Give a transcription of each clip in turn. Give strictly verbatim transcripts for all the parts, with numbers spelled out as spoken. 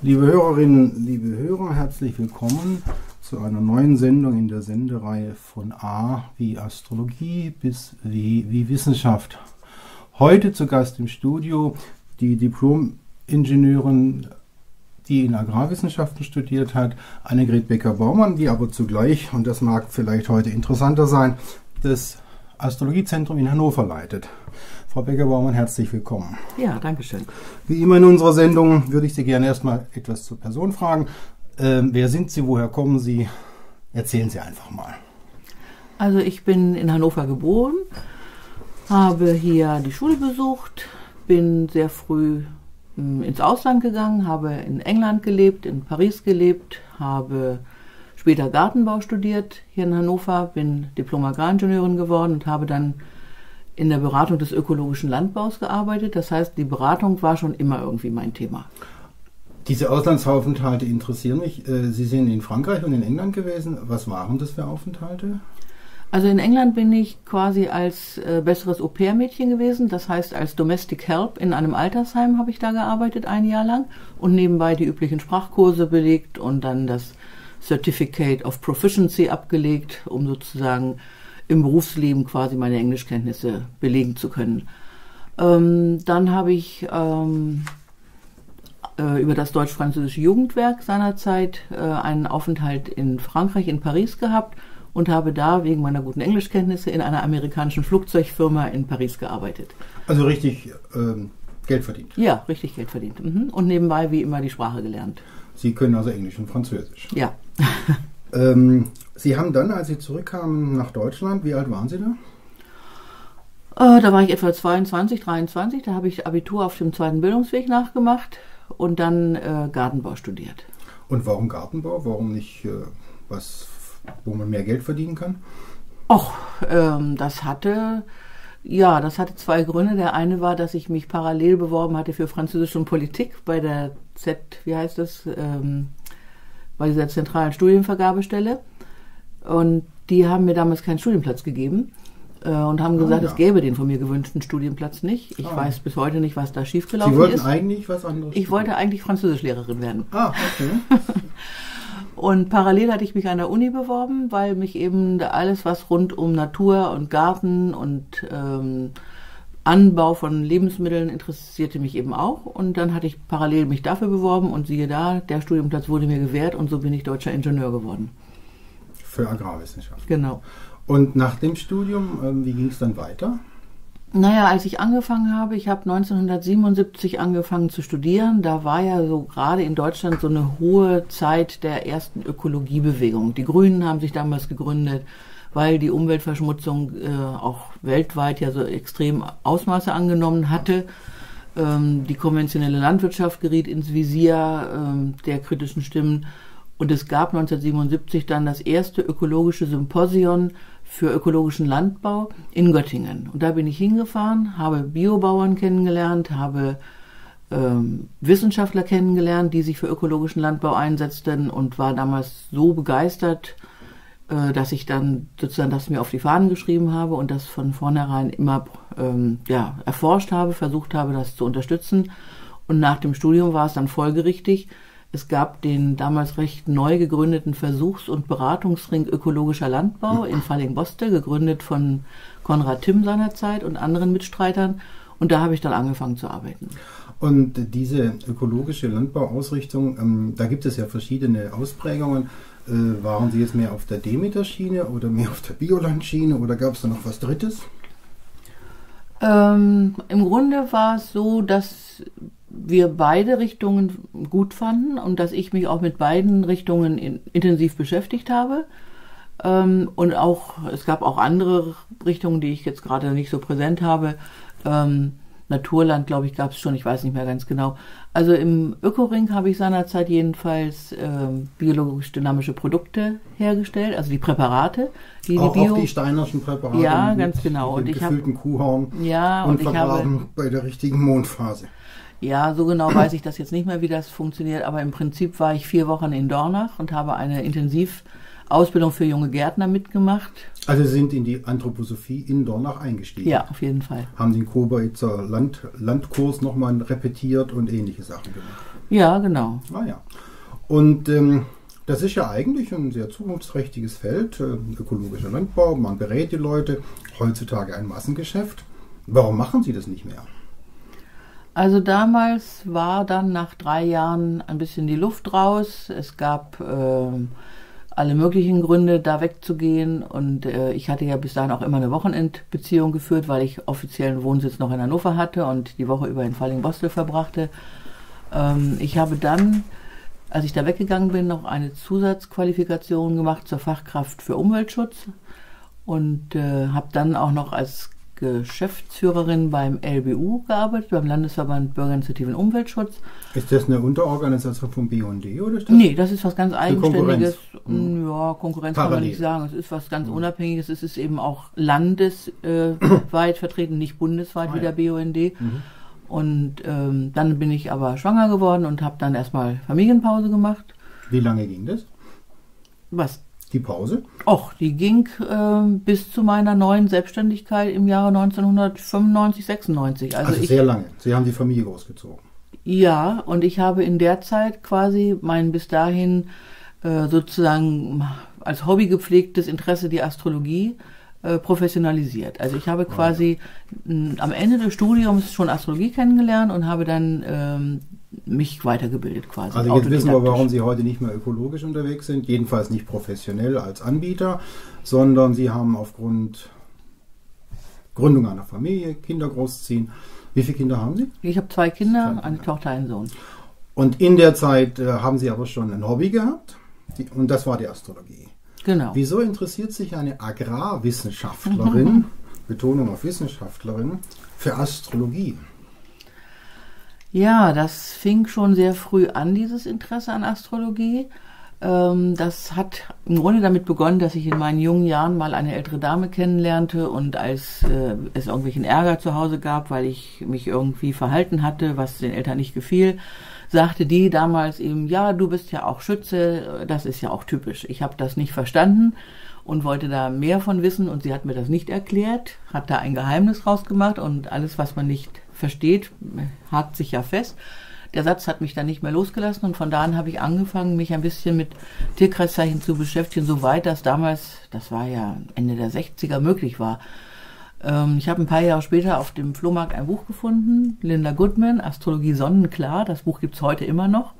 Liebe Hörerinnen, liebe Hörer, herzlich willkommen zu einer neuen Sendung in der Sendereihe von A wie Astrologie bis W wie Wissenschaft. Heute zu Gast im Studio die Diplom-Ingenieurin, die in Agrarwissenschaften studiert hat, Annegret Becker-Baumann, die aber zugleich, und das mag vielleicht heute interessanter sein, das Astrologiezentrum in Hannover leitet. Frau Becker-Baumann, herzlich willkommen. Ja, danke schön. Wie immer in unserer Sendung würde ich Sie gerne erstmal etwas zur Person fragen. Ähm, wer sind Sie, woher kommen Sie? Erzählen Sie einfach mal. Also ich bin in Hannover geboren, habe hier die Schule besucht, bin sehr früh m, ins Ausland gegangen, habe in England gelebt, in Paris gelebt, habe später Gartenbau studiert hier in Hannover, bin Diplom-Agraringenieurin geworden und habe dann in der Beratung des ökologischen Landbaus gearbeitet. Das heißt, die Beratung war schon immer irgendwie mein Thema. Diese Auslandsaufenthalte interessieren mich. Sie sind in Frankreich und in England gewesen. Was waren das für Aufenthalte? Also in England bin ich quasi als äh, besseres Au-pair-Mädchen gewesen. Das heißt, als Domestic Help in einem Altersheim habe ich da gearbeitet, ein Jahr lang. Und nebenbei die üblichen Sprachkurse belegt und dann das Certificate of Proficiency abgelegt, um sozusagen im Berufsleben quasi meine Englischkenntnisse belegen zu können. Ähm, dann habe ich ähm, äh, über das deutsch-französische Jugendwerk seinerzeit äh, einen Aufenthalt in Frankreich, in Paris gehabt und habe da wegen meiner guten Englischkenntnisse in einer amerikanischen Flugzeugfirma in Paris gearbeitet. Also richtig ähm, Geld verdient? Ja, richtig Geld verdient. Mhm. Und nebenbei wie immer die Sprache gelernt. Sie können also Englisch und Französisch? Ja. ähm, Sie haben dann, als Sie zurückkamen nach Deutschland, wie alt waren Sie da? Äh, da war ich etwa zweiundzwanzig, dreiundzwanzig. Da habe ich Abitur auf dem zweiten Bildungsweg nachgemacht und dann äh, Gartenbau studiert. Und warum Gartenbau? Warum nicht äh, was, wo man mehr Geld verdienen kann? Och, ähm, das hatte, ja, das hatte zwei Gründe. Der eine war, dass ich mich parallel beworben hatte für Französisch und Politik bei der Z, wie heißt das, ähm, bei dieser zentralen Studienvergabestelle. Und die haben mir damals keinen Studienplatz gegeben äh, und haben gesagt, ah, ja. es gäbe den von mir gewünschten Studienplatz nicht. Ich ah. weiß bis heute nicht, was da schiefgelaufen ist. Sie wollten ist. eigentlich was anderes? Ich wollte eigentlich Französischlehrerin werden. Ah, okay. Und parallel hatte ich mich an der Uni beworben, weil mich eben alles, was rund um Natur und Garten und ähm, Anbau von Lebensmitteln interessierte, mich eben auch. Und dann hatte ich parallel mich dafür beworben und siehe da, der Studienplatz wurde mir gewährt und so bin ich deutscher Ingenieur geworden. Für Agrarwissenschaft. Genau. Und nach dem Studium, ähm, wie ging es dann weiter? Naja, als ich angefangen habe, ich habe neunzehnhundertsiebenundsiebzig angefangen zu studieren. Da war ja so gerade in Deutschland so eine hohe Zeit der ersten Ökologiebewegung. Die Grünen haben sich damals gegründet, weil die Umweltverschmutzung äh, auch weltweit ja so extrem Ausmaße angenommen hatte. Ähm, die konventionelle Landwirtschaft geriet ins Visier ähm, der kritischen Stimmen. Und es gab neunzehnhundertsiebenundsiebzig dann das erste ökologische Symposion für ökologischen Landbau in Göttingen. Und da bin ich hingefahren, habe Biobauern kennengelernt, habe ähm, Wissenschaftler kennengelernt, die sich für ökologischen Landbau einsetzten und war damals so begeistert, äh, dass ich dann sozusagen das mir auf die Fahnen geschrieben habe und das von vornherein immer ähm, ja, erforscht habe, versucht habe, das zu unterstützen. Und nach dem Studium war es dann folgerichtig. Es gab den damals recht neu gegründeten Versuchs- und Beratungsring ökologischer Landbau in Fallingbostel, gegründet von Konrad Timm seinerzeit und anderen Mitstreitern. Und da habe ich dann angefangen zu arbeiten. Und diese ökologische Landbauausrichtung, ähm, da gibt es ja verschiedene Ausprägungen. Äh, waren Sie jetzt mehr auf der Demeter-Schiene oder mehr auf der Bioland-Schiene oder gab es da noch was Drittes? Ähm, im Grunde war es so, dass wir beide Richtungen gut fanden und dass ich mich auch mit beiden Richtungen in, intensiv beschäftigt habe. Ähm, und auch, es gab auch andere Richtungen, die ich jetzt gerade nicht so präsent habe. Ähm, Naturland, glaube ich, gab es schon, ich weiß nicht mehr ganz genau. Also im Ökoring habe ich seinerzeit jedenfalls ähm, biologisch-dynamische Produkte hergestellt, also die Präparate. Die auch, die Bio auch die steinerschen Präparate. Ja, mit, ganz genau. Mit und ich gefüllten Kuhhorn ja, und, und vergraben ich habe, bei der richtigen Mondphase. Ja, so genau weiß ich das jetzt nicht mehr, wie das funktioniert, aber im Prinzip war ich vier Wochen in Dornach und habe eine intensiv Ausbildung für junge Gärtner mitgemacht. Also Sie sind in die Anthroposophie in Dornach eingestiegen? Ja, auf jeden Fall. Haben den Koberzer Land, Landkurs nochmal repetiert und ähnliche Sachen gemacht? Ja, genau. Ah ja. Und ähm, das ist ja eigentlich ein sehr zukunftsträchtiges Feld, äh, ökologischer Landbau, man berät die Leute, heutzutage ein Massengeschäft. Warum machen Sie das nicht mehr? Also damals war dann nach drei Jahren ein bisschen die Luft raus. Es gab äh, alle möglichen Gründe, da wegzugehen. Und äh, ich hatte ja bis dahin auch immer eine Wochenendbeziehung geführt, weil ich offiziellen Wohnsitz noch in Hannover hatte und die Woche über in Fallingbostel verbrachte. Ähm, ich habe dann, als ich da weggegangen bin, noch eine Zusatzqualifikation gemacht zur Fachkraft für Umweltschutz und äh, habe dann auch noch als Geschäftsführerin beim L B U gearbeitet, beim Landesverband Bürgerinitiativen Umweltschutz. Ist das eine Unterorganisation vom B U N D? Oder ist das nee, das ist was ganz Eigenständiges. Konkurrenz, ja, Konkurrenz kann man nicht sagen. Es ist was ganz Unabhängiges. Es ist eben auch landesweit vertreten, nicht bundesweit ah, wie der B U N D. Mhm. Und ähm, dann bin ich aber schwanger geworden und habe dann erstmal Familienpause gemacht. Wie lange ging das? Was? Die Pause? Och, die ging äh, bis zu meiner neuen Selbstständigkeit im Jahre neunzehnhundertfünfundneunzig, sechsundneunzig. Also, also ich, sehr lange. Sie haben die Familie großgezogen. Ja, und ich habe in der Zeit quasi mein bis dahin äh, sozusagen als Hobby gepflegtes Interesse, die Astrologie, äh, professionalisiert. Also ich habe quasi oh, ja. m, am Ende des Studiums schon Astrologie kennengelernt und habe dann Ähm, mich weitergebildet quasi. Also jetzt wissen wir, warum Sie heute nicht mehr ökologisch unterwegs sind, jedenfalls nicht professionell als Anbieter, sondern Sie haben aufgrund Gründung einer Familie, Kinder großziehen. Wie viele Kinder haben Sie? Ich habe zwei Kinder, zwei eine Kinder. Tochter, einen Sohn. Und in der Zeit äh, haben Sie aber schon ein Hobby gehabt die, und das war die Astrologie. Genau. Wieso interessiert sich eine Agrarwissenschaftlerin, Betonung auf Wissenschaftlerin, für Astrologie? Ja, das fing schon sehr früh an, dieses Interesse an Astrologie. Das hat im Grunde damit begonnen, dass ich in meinen jungen Jahren mal eine ältere Dame kennenlernte und als es irgendwelchen Ärger zu Hause gab, weil ich mich irgendwie verhalten hatte, was den Eltern nicht gefiel, sagte die damals eben, ja, du bist ja auch Schütze, das ist ja auch typisch. Ich habe das nicht verstanden und wollte da mehr von wissen und sie hat mir das nicht erklärt, hat da ein Geheimnis rausgemacht und alles, was man nicht versteht, hakt sich ja fest. Der Satz hat mich dann nicht mehr losgelassen und von da an habe ich angefangen, mich ein bisschen mit Tierkreiszeichen zu beschäftigen, soweit das damals, das war ja Ende der sechziger, möglich war. Ähm, ich habe ein paar Jahre später auf dem Flohmarkt ein Buch gefunden, Linda Goodman, Astrologie Sonnenklar, das Buch gibt es heute immer noch.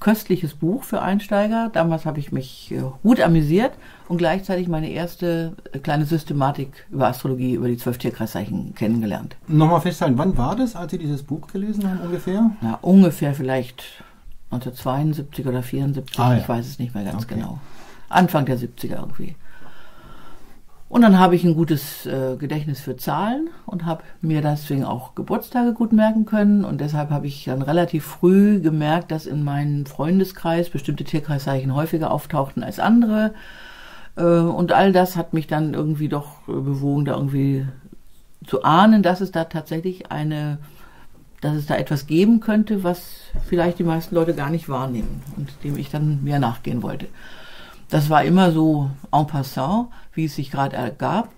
Köstliches Buch für Einsteiger. Damals habe ich mich gut amüsiert und gleichzeitig meine erste kleine Systematik über Astrologie, über die zwölf Tierkreiszeichen kennengelernt. Nochmal festhalten, wann war das, als Sie dieses Buch gelesen haben ungefähr? Na, ungefähr vielleicht neunzehnhundertzweiundsiebzig oder vierundsiebzig, ah, ja. Ich weiß es nicht mehr ganz okay. genau. Anfang der siebziger irgendwie. Und dann habe ich ein gutes äh, Gedächtnis für Zahlen und habe mir deswegen auch Geburtstage gut merken können. Und deshalb habe ich dann relativ früh gemerkt, dass in meinem Freundeskreis bestimmte Tierkreiszeichen häufiger auftauchten als andere. Äh, und all das hat mich dann irgendwie doch bewogen, da irgendwie zu ahnen, dass es da tatsächlich eine, dass es da etwas geben könnte, was vielleicht die meisten Leute gar nicht wahrnehmen und dem ich dann mehr nachgehen wollte. Das war immer so en passant, wie es sich gerade ergab.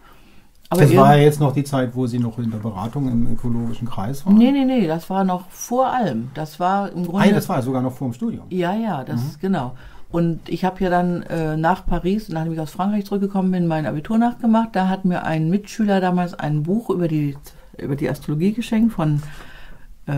Aber das war ja jetzt noch die Zeit, wo Sie noch in der Beratung im ökologischen Kreis waren? Nee, nee, nee, das war noch vor allem. Das war im Grunde. Nein, das war sogar noch vor dem Studium. Ja, ja, das mhm. ist genau. Und ich habe ja dann äh, nach Paris, nachdem ich aus Frankreich zurückgekommen bin, mein Abitur nachgemacht. Da hat mir ein Mitschüler damals ein Buch über die, über die Astrologie geschenkt von, äh,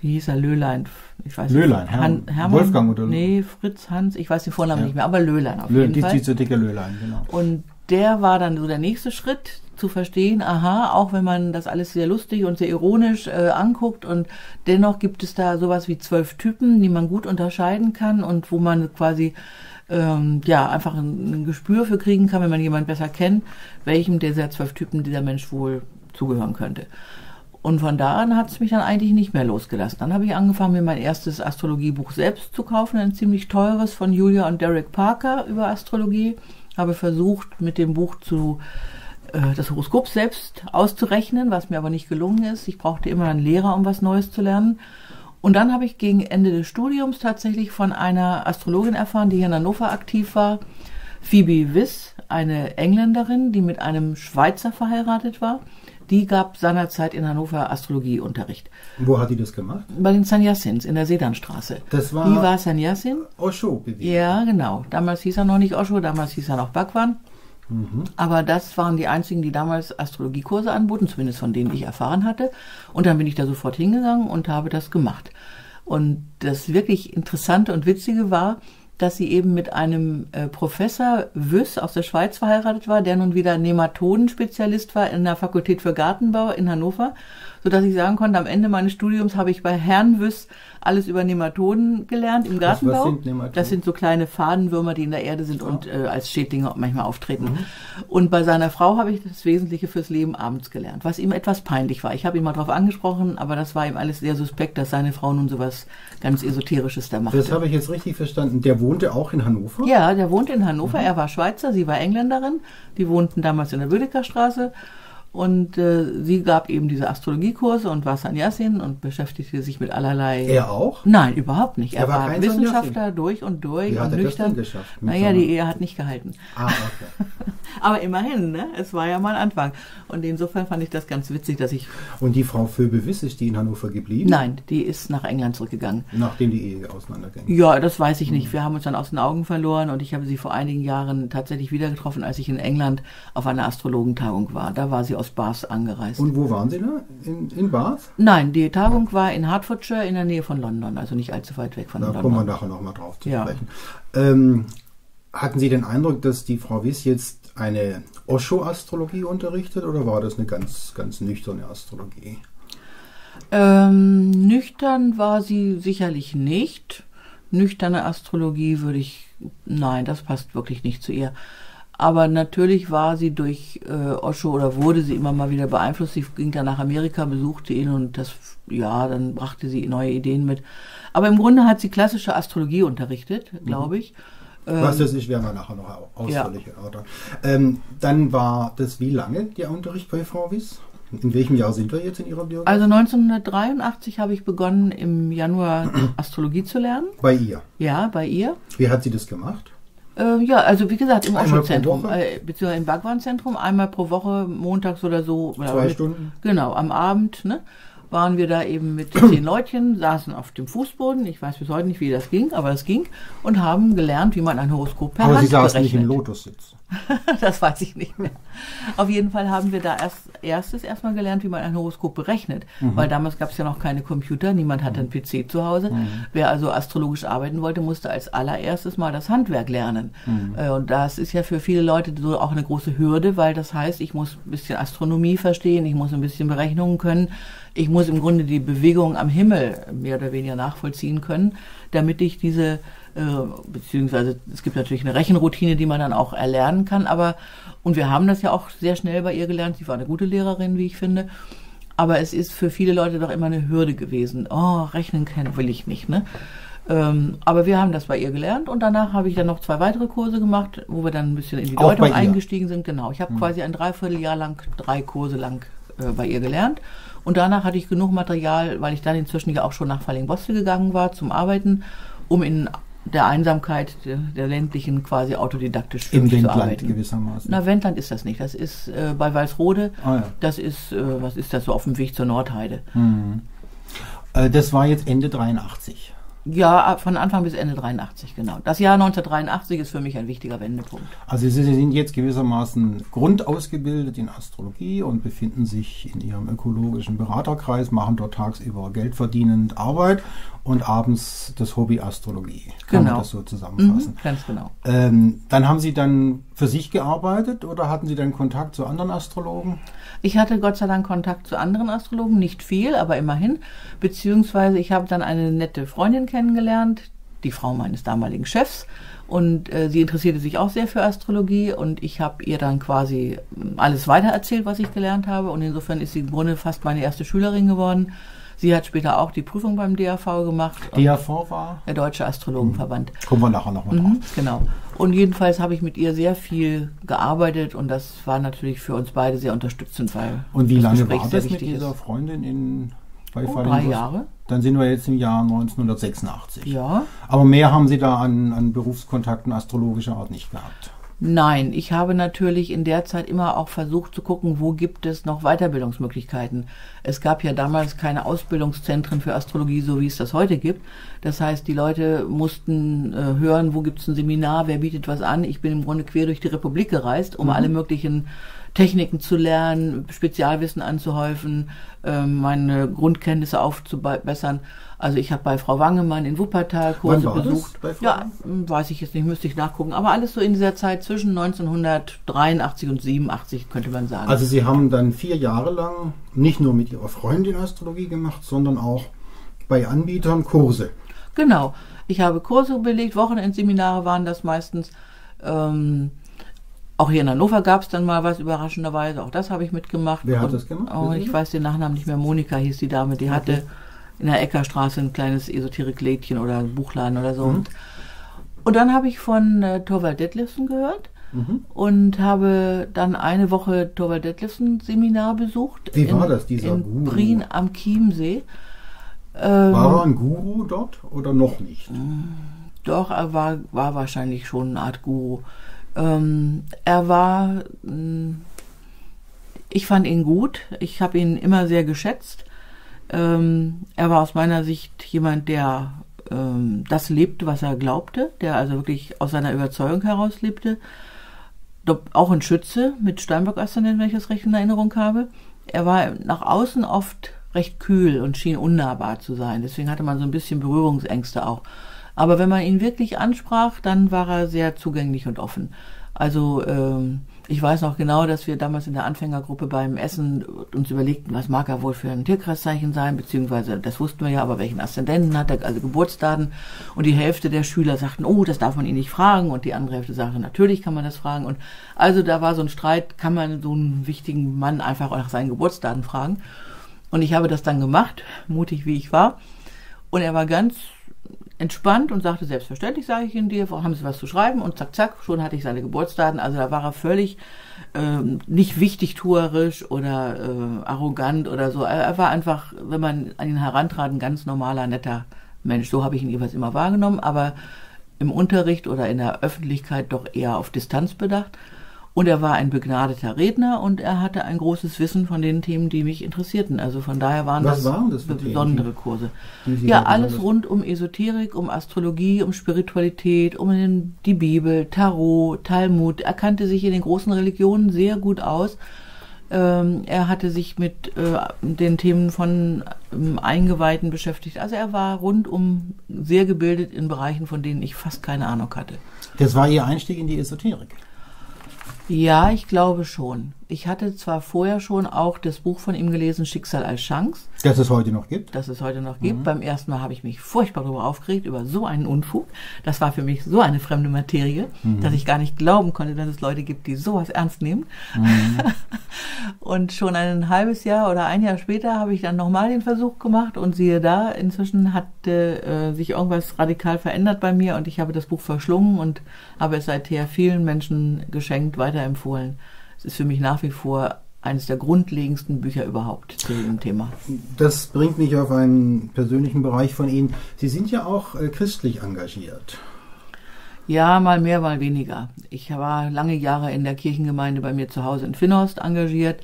wie hieß er, Löhlein? Ich weiß Löhlein, nicht. Han, Hermann, Wolfgang oder Nee, Fritz, Hans, ich weiß den Vornamen ja. nicht mehr, aber Löhlein auf Löh, jeden die, Fall. Die zu dicke Löhlein, genau. Und der war dann so der nächste Schritt, zu verstehen, aha, auch wenn man das alles sehr lustig und sehr ironisch äh, anguckt und dennoch gibt es da sowas wie zwölf Typen, die man gut unterscheiden kann und wo man quasi ähm, ja einfach ein, ein Gespür für kriegen kann, wenn man jemanden besser kennt, welchem dieser zwölf Typen dieser Mensch wohl zugehören könnte. Und von da an hat es mich dann eigentlich nicht mehr losgelassen. Dann habe ich angefangen, mir mein erstes Astrologiebuch selbst zu kaufen, ein ziemlich teures von Julia und Derek Parker über Astrologie. Habe versucht, mit dem Buch zu, äh, das Horoskop selbst auszurechnen, was mir aber nicht gelungen ist. Ich brauchte immer einen Lehrer, um was Neues zu lernen. Und dann habe ich gegen Ende des Studiums tatsächlich von einer Astrologin erfahren, die hier in Hannover aktiv war, Phoebe Wyss, eine Engländerin, die mit einem Schweizer verheiratet war, die gab seinerzeit in Hannover Astrologieunterricht. Wo hat die das gemacht? Bei den Sannyasins in der Sedanstraße. Das war die war Sannyasin. Osho. Ja, genau. Damals hieß er noch nicht Osho, damals hieß er noch Bhagwan. Mhm. Aber das waren die einzigen, die damals Astrologiekurse anboten, zumindest von denen ich erfahren hatte. Und dann bin ich da sofort hingegangen und habe das gemacht. Und das wirklich Interessante und Witzige war, dass sie eben mit einem äh, Professor Wyss aus der Schweiz verheiratet war, der nun wieder Nematodenspezialist war in der Fakultät für Gartenbau in Hannover, sodass ich sagen konnte, am Ende meines Studiums habe ich bei Herrn Wyss alles über Nematoden gelernt im Gartenbau. Was sind Nematoden? Das sind so kleine Fadenwürmer, die in der Erde sind, ja, und äh, als Schädlinge manchmal auftreten. Mhm. Und bei seiner Frau habe ich das Wesentliche fürs Leben abends gelernt, was ihm etwas peinlich war. Ich habe ihn mal darauf angesprochen, aber das war ihm alles sehr suspekt, dass seine Frau nun sowas ganz Esoterisches da machte. Das habe ich jetzt richtig verstanden. Der wohnte auch in Hannover? Ja, der wohnte in Hannover. Mhm. Er war Schweizer, sie war Engländerin. Die wohnten damals in der Bödekerstraße. Und äh, sie gab eben diese Astrologiekurse und war Sannyasin und beschäftigte sich mit allerlei... Er auch? Nein, überhaupt nicht. Er, er war, war Wissenschaftler Sannyasin. Durch und durch. Wie und hat er nüchtern. Das denn geschafft? Naja, die Ehe hat nicht gehalten. Ah, okay. Aber immerhin, ne? Es war ja mal ein Anfang. Und insofern fand ich das ganz witzig, dass ich... Und die Frau Phoebe Wyss, ist die in Hannover geblieben? Nein, die ist nach England zurückgegangen. Nachdem die Ehe auseinanderging? Ja, das weiß ich nicht. Hm. Wir haben uns dann aus den Augen verloren und ich habe sie vor einigen Jahren tatsächlich wieder getroffen, als ich in England auf einer Astrologentagung war. Da war sie aus Bath angereist. Und wo waren Sie da? In, in Bath? Nein, die Tagung war in Hertfordshire in der Nähe von London, also nicht allzu weit weg von da London. Da kommen wir nachher nochmal drauf zu ja. sprechen. Ähm, hatten Sie den Eindruck, dass die Frau Wyss jetzt eine Osho-Astrologie unterrichtet oder war das eine ganz, ganz nüchterne Astrologie? Ähm, nüchtern war sie sicherlich nicht. Nüchterne Astrologie würde ich... Nein, das passt wirklich nicht zu ihr. Aber natürlich war sie durch äh, Osho oder wurde sie immer mal wieder beeinflusst. Sie ging dann nach Amerika, besuchte ihn und das, ja, dann brachte sie neue Ideen mit. Aber im Grunde hat sie klassische Astrologie unterrichtet, glaube ich. Ähm, Was das ist, werden wir nachher noch ausführlich erörtern. Ja. Ähm, dann war das wie lange der Unterricht bei Frau Wyss? In welchem Jahr sind wir jetzt in Ihrer Biografie? Also neunzehnhundertdreiundachtzig habe ich begonnen, im Januar Astrologie zu lernen. Bei ihr? Ja, bei ihr. Wie hat sie das gemacht? Ja, also wie gesagt, im Osho-Zentrum, äh, beziehungsweise im Bhagwan-Zentrum, einmal pro Woche, montags oder so. Oder Zwei mit, Stunden? Genau, am Abend, ne, waren wir da eben mit zehn Leutchen, saßen auf dem Fußboden, ich weiß bis heute nicht, wie das ging, aber es ging, und haben gelernt, wie man ein Horoskop per Hand berechnet. Aber Sie saßen nicht im Lotussitz. Das weiß ich nicht mehr. Auf jeden Fall haben wir da erst, erstes erstmal gelernt, wie man ein Horoskop berechnet. Mhm. Weil damals gab es ja noch keine Computer, niemand hatte einen P C zu Hause. Mhm. Wer also astrologisch arbeiten wollte, musste als allererstes mal das Handwerk lernen. Mhm. Und das ist ja für viele Leute so auch eine große Hürde, weil das heißt, ich muss ein bisschen Astronomie verstehen, ich muss ein bisschen Berechnungen können, ich muss im Grunde die Bewegung am Himmel mehr oder weniger nachvollziehen können, damit ich diese... beziehungsweise es gibt natürlich eine Rechenroutine, die man dann auch erlernen kann, aber, und wir haben das ja auch sehr schnell bei ihr gelernt, sie war eine gute Lehrerin, wie ich finde, aber es ist für viele Leute doch immer eine Hürde gewesen, oh, rechnen können will ich nicht, ne? Ähm, aber wir haben das bei ihr gelernt und danach habe ich dann noch zwei weitere Kurse gemacht, wo wir dann ein bisschen in die auch Deutung eingestiegen sind, genau, ich habe hm. quasi ein Dreivierteljahr lang, drei Kurse lang äh, bei ihr gelernt. Und danach hatte ich genug Material, weil ich dann inzwischen ja auch schon nach Fallingbostel gegangen war zum Arbeiten, um in der Einsamkeit der, der ländlichen quasi autodidaktisch für mich zu arbeiten. Im Wendland gewissermaßen. Na, Wendland ist das nicht. Das ist äh, bei Walsrode. Ah, ja. Das ist, äh, was ist das, so auf dem Weg zur Nordheide. Mhm. Äh, das war jetzt Ende dreiundachtzig. Ja, von Anfang bis Ende dreiundachtzig, genau. Das Jahr neunzehnhundertdreiundachtzig ist für mich ein wichtiger Wendepunkt. Also Sie sind jetzt gewissermaßen grundausgebildet in Astrologie und befinden sich in Ihrem ökologischen Beraterkreis, machen dort tagsüber geldverdienend Arbeit und abends das Hobby Astrologie. Kann man das so zusammenfassen? Mhm, ganz genau. Ähm, dann haben Sie dann für sich gearbeitet oder hatten Sie dann Kontakt zu anderen Astrologen? Ich hatte Gott sei Dank Kontakt zu anderen Astrologen, nicht viel, aber immerhin. Beziehungsweise ich habe dann eine nette Freundin kennengelernt, die Frau meines damaligen Chefs. Und äh, sie interessierte sich auch sehr für Astrologie und ich habe ihr dann quasi alles weitererzählt, was ich gelernt habe. Und insofern ist sie im Grunde fast meine erste Schülerin geworden. Sie hat später auch die Prüfung beim D A V gemacht. D A V war? Der Deutsche Astrologenverband. Kommen wir nachher nochmal drauf. Mhm, genau. Und jedenfalls habe ich mit ihr sehr viel gearbeitet und das war natürlich für uns beide sehr unterstützend. Weil und wie lange war das mit dieser Freundin in bei oh, drei Jahre. Dann sind wir jetzt im Jahr neunzehnhundertsechsundachtzig. Ja. Aber mehr haben Sie da an, an Berufskontakten astrologischer Art nicht gehabt? Nein, ich habe natürlich in der Zeit immer auch versucht zu gucken, wo gibt es noch Weiterbildungsmöglichkeiten. Es gab ja damals keine Ausbildungszentren für Astrologie, so wie es das heute gibt. Das heißt, die Leute mussten äh, hören, wo gibt es ein Seminar, wer bietet was an. Ich bin im Grunde quer durch die Republik gereist, um mhm. alle möglichen Techniken zu lernen, Spezialwissen anzuhäufen, äh, meine Grundkenntnisse aufzubessern. Also ich habe bei Frau Wangemann in Wuppertal Kurse Wann war besucht. Das bei Frau ja, weiß ich jetzt nicht, müsste ich nachgucken. Aber alles so in dieser Zeit zwischen neunzehnhundertdreiundachtzig und siebenundachtzig, könnte man sagen. Also Sie haben dann vier Jahre lang nicht nur mit Ihrer Freundin Astrologie gemacht, sondern auch bei Anbietern Kurse. Genau. Ich habe Kurse belegt, Wochenendseminare waren das meistens. Ähm, Auch hier in Hannover gab es dann mal was, überraschenderweise. Auch das habe ich mitgemacht. Wer hat das gemacht? Oh, ich weiß den Nachnamen nicht mehr. Monika hieß die Dame. Die hatte in der Eckerstraße ein kleines Esoteriklädchen oder ein Buchladen oder so. Mhm. Und dann habe ich von äh, Thorwald Dethlefsen gehört mhm. und habe dann eine Woche Thorwald Dethlefsen Seminar besucht. Wie war in, das, dieser in Guru? Prien am Chiemsee. Ähm, war er ein Guru dort oder noch nicht? Doch, er war, war wahrscheinlich schon eine Art Guru. Ähm, er war, ich fand ihn gut, ich habe ihn immer sehr geschätzt. Ähm, er war aus meiner Sicht jemand, der ähm, das lebte, was er glaubte, der also wirklich aus seiner Überzeugung heraus lebte. Auch ein Schütze mit Steinbock-Aszendent, wenn ich das recht in Erinnerung habe. Er war nach außen oft recht kühl und schien unnahbar zu sein, deswegen hatte man so ein bisschen Berührungsängste auch. Aber wenn man ihn wirklich ansprach, dann war er sehr zugänglich und offen. Also ähm, ich weiß noch genau, dass wir damals in der Anfängergruppe beim Essen uns überlegten, was mag er wohl für ein Tierkreiszeichen sein, beziehungsweise das wussten wir ja, aber welchen Aszendenten hat er, also Geburtsdaten. Und die Hälfte der Schüler sagten, oh, das darf man ihn nicht fragen. Und die andere Hälfte sagte, natürlich kann man das fragen. Und also da war so ein Streit, kann man so einen wichtigen Mann einfach auch nach seinen Geburtsdaten fragen. Und ich habe das dann gemacht, mutig wie ich war. Und er war ganz entspannt und sagte, selbstverständlich sage ich Ihnen dir, haben Sie was zu schreiben? Und zack, zack, schon hatte ich seine Geburtsdaten. Also da war er völlig ähm, nicht wichtigtuerisch oder äh, arrogant oder so. Er war einfach, wenn man an ihn herantrat, ein ganz normaler, netter Mensch. So habe ich ihn jeweils immer wahrgenommen, aber im Unterricht oder in der Öffentlichkeit doch eher auf Distanz bedacht. Und er war ein begnadeter Redner und er hatte ein großes Wissen von den Themen, die mich interessierten. Also von daher waren das, waren das besondere Kurse. Ja, alles rund um Esoterik, um Astrologie, um Spiritualität, um den, die Bibel, Tarot, Talmud. Er kannte sich in den großen Religionen sehr gut aus. Ähm, er hatte sich mit äh, den Themen von ähm, Eingeweihten beschäftigt. Also er war rundum sehr gebildet in Bereichen, von denen ich fast keine Ahnung hatte. Das war Ihr Einstieg in die Esoterik? Ja, ich glaube schon. Ich hatte zwar vorher schon auch das Buch von ihm gelesen, Schicksal als Chance. Das es heute noch gibt. Das es heute noch gibt. Mhm. Beim ersten Mal habe ich mich furchtbar darüber aufgeregt, über so einen Unfug. Das war für mich so eine fremde Materie, mhm. dass ich gar nicht glauben konnte, dass es Leute gibt, die sowas ernst nehmen. Mhm. Und schon ein halbes Jahr oder ein Jahr später habe ich dann nochmal den Versuch gemacht und siehe da, inzwischen hat äh, sich irgendwas radikal verändert bei mir und ich habe das Buch verschlungen und habe es seither vielen Menschen geschenkt, weiterempfohlen. Es ist für mich nach wie vor eines der grundlegendsten Bücher überhaupt zu diesem Thema. Das bringt mich auf einen persönlichen Bereich von Ihnen. Sie sind ja auch äh, christlich engagiert. Ja, mal mehr, mal weniger. Ich war lange Jahre in der Kirchengemeinde bei mir zu Hause in Finnost engagiert,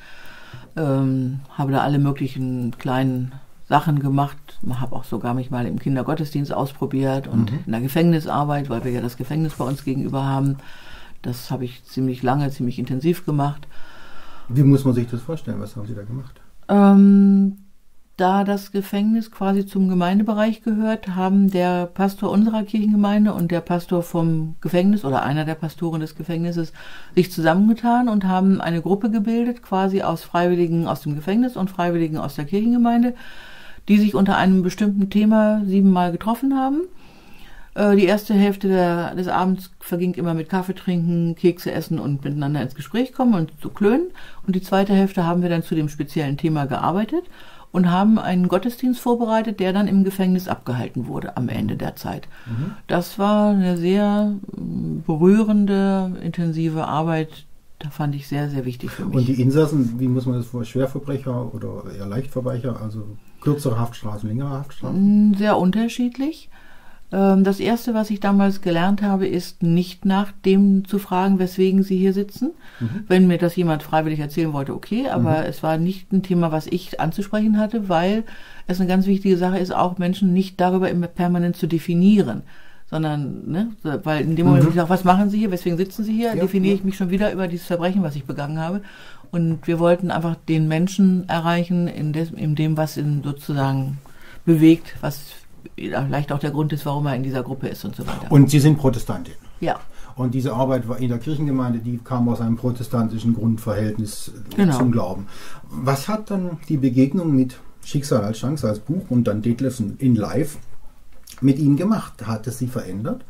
ähm, habe da alle möglichen kleinen Sachen gemacht, habe auch sogar mich mal im Kindergottesdienst ausprobiert und mhm. in der Gefängnisarbeit, weil wir ja das Gefängnis bei uns gegenüber haben. Das habe ich ziemlich lange, ziemlich intensiv gemacht. Wie muss man sich das vorstellen? Was haben Sie da gemacht? Ähm, da das Gefängnis quasi zum Gemeindebereich gehört, haben der Pastor unserer Kirchengemeinde und der Pastor vom Gefängnis oder einer der Pastoren des Gefängnisses sich zusammengetan und haben eine Gruppe gebildet, quasi aus Freiwilligen aus dem Gefängnis und Freiwilligen aus der Kirchengemeinde, die sich unter einem bestimmten Thema siebenmal getroffen haben. Die erste Hälfte der, des Abends verging immer mit Kaffee trinken, Kekse essen und miteinander ins Gespräch kommen und zu klönen. Und die zweite Hälfte haben wir dann zu dem speziellen Thema gearbeitet und haben einen Gottesdienst vorbereitet, der dann im Gefängnis abgehalten wurde am Ende der Zeit. Mhm. Das war eine sehr berührende, intensive Arbeit. Da fand ich sehr, sehr wichtig für mich. Und die Insassen, wie muss man das vor, Schwerverbrecher oder eher Leichtverbrecher, also kürzere Haftstrafen, längere Haftstrafen? Sehr unterschiedlich. Das Erste, was ich damals gelernt habe, ist nicht nach dem zu fragen, weswegen Sie hier sitzen. Mhm. Wenn mir das jemand freiwillig erzählen wollte, okay, aber mhm. es war nicht ein Thema, was ich anzusprechen hatte, weil es eine ganz wichtige Sache ist, auch Menschen nicht darüber immer permanent zu definieren, sondern, ne, weil in dem Moment, mhm. ich sage, was machen Sie hier, weswegen sitzen Sie hier, ja, definiere ja. ich mich schon wieder über dieses Verbrechen, was ich begangen habe. Und wir wollten einfach den Menschen erreichen, in, des, in dem, was ihn sozusagen bewegt, was vielleicht auch der Grund ist, warum er in dieser Gruppe ist und so weiter. Und Sie sind Protestantin? Ja. Und diese Arbeit in der Kirchengemeinde, die kam aus einem protestantischen Grundverhältnis genau. zum Glauben. Was hat dann die Begegnung mit Schicksal als Chance, als Buch und dann Dethlefsen in Live mit Ihnen gemacht? Hat es Sie verändert?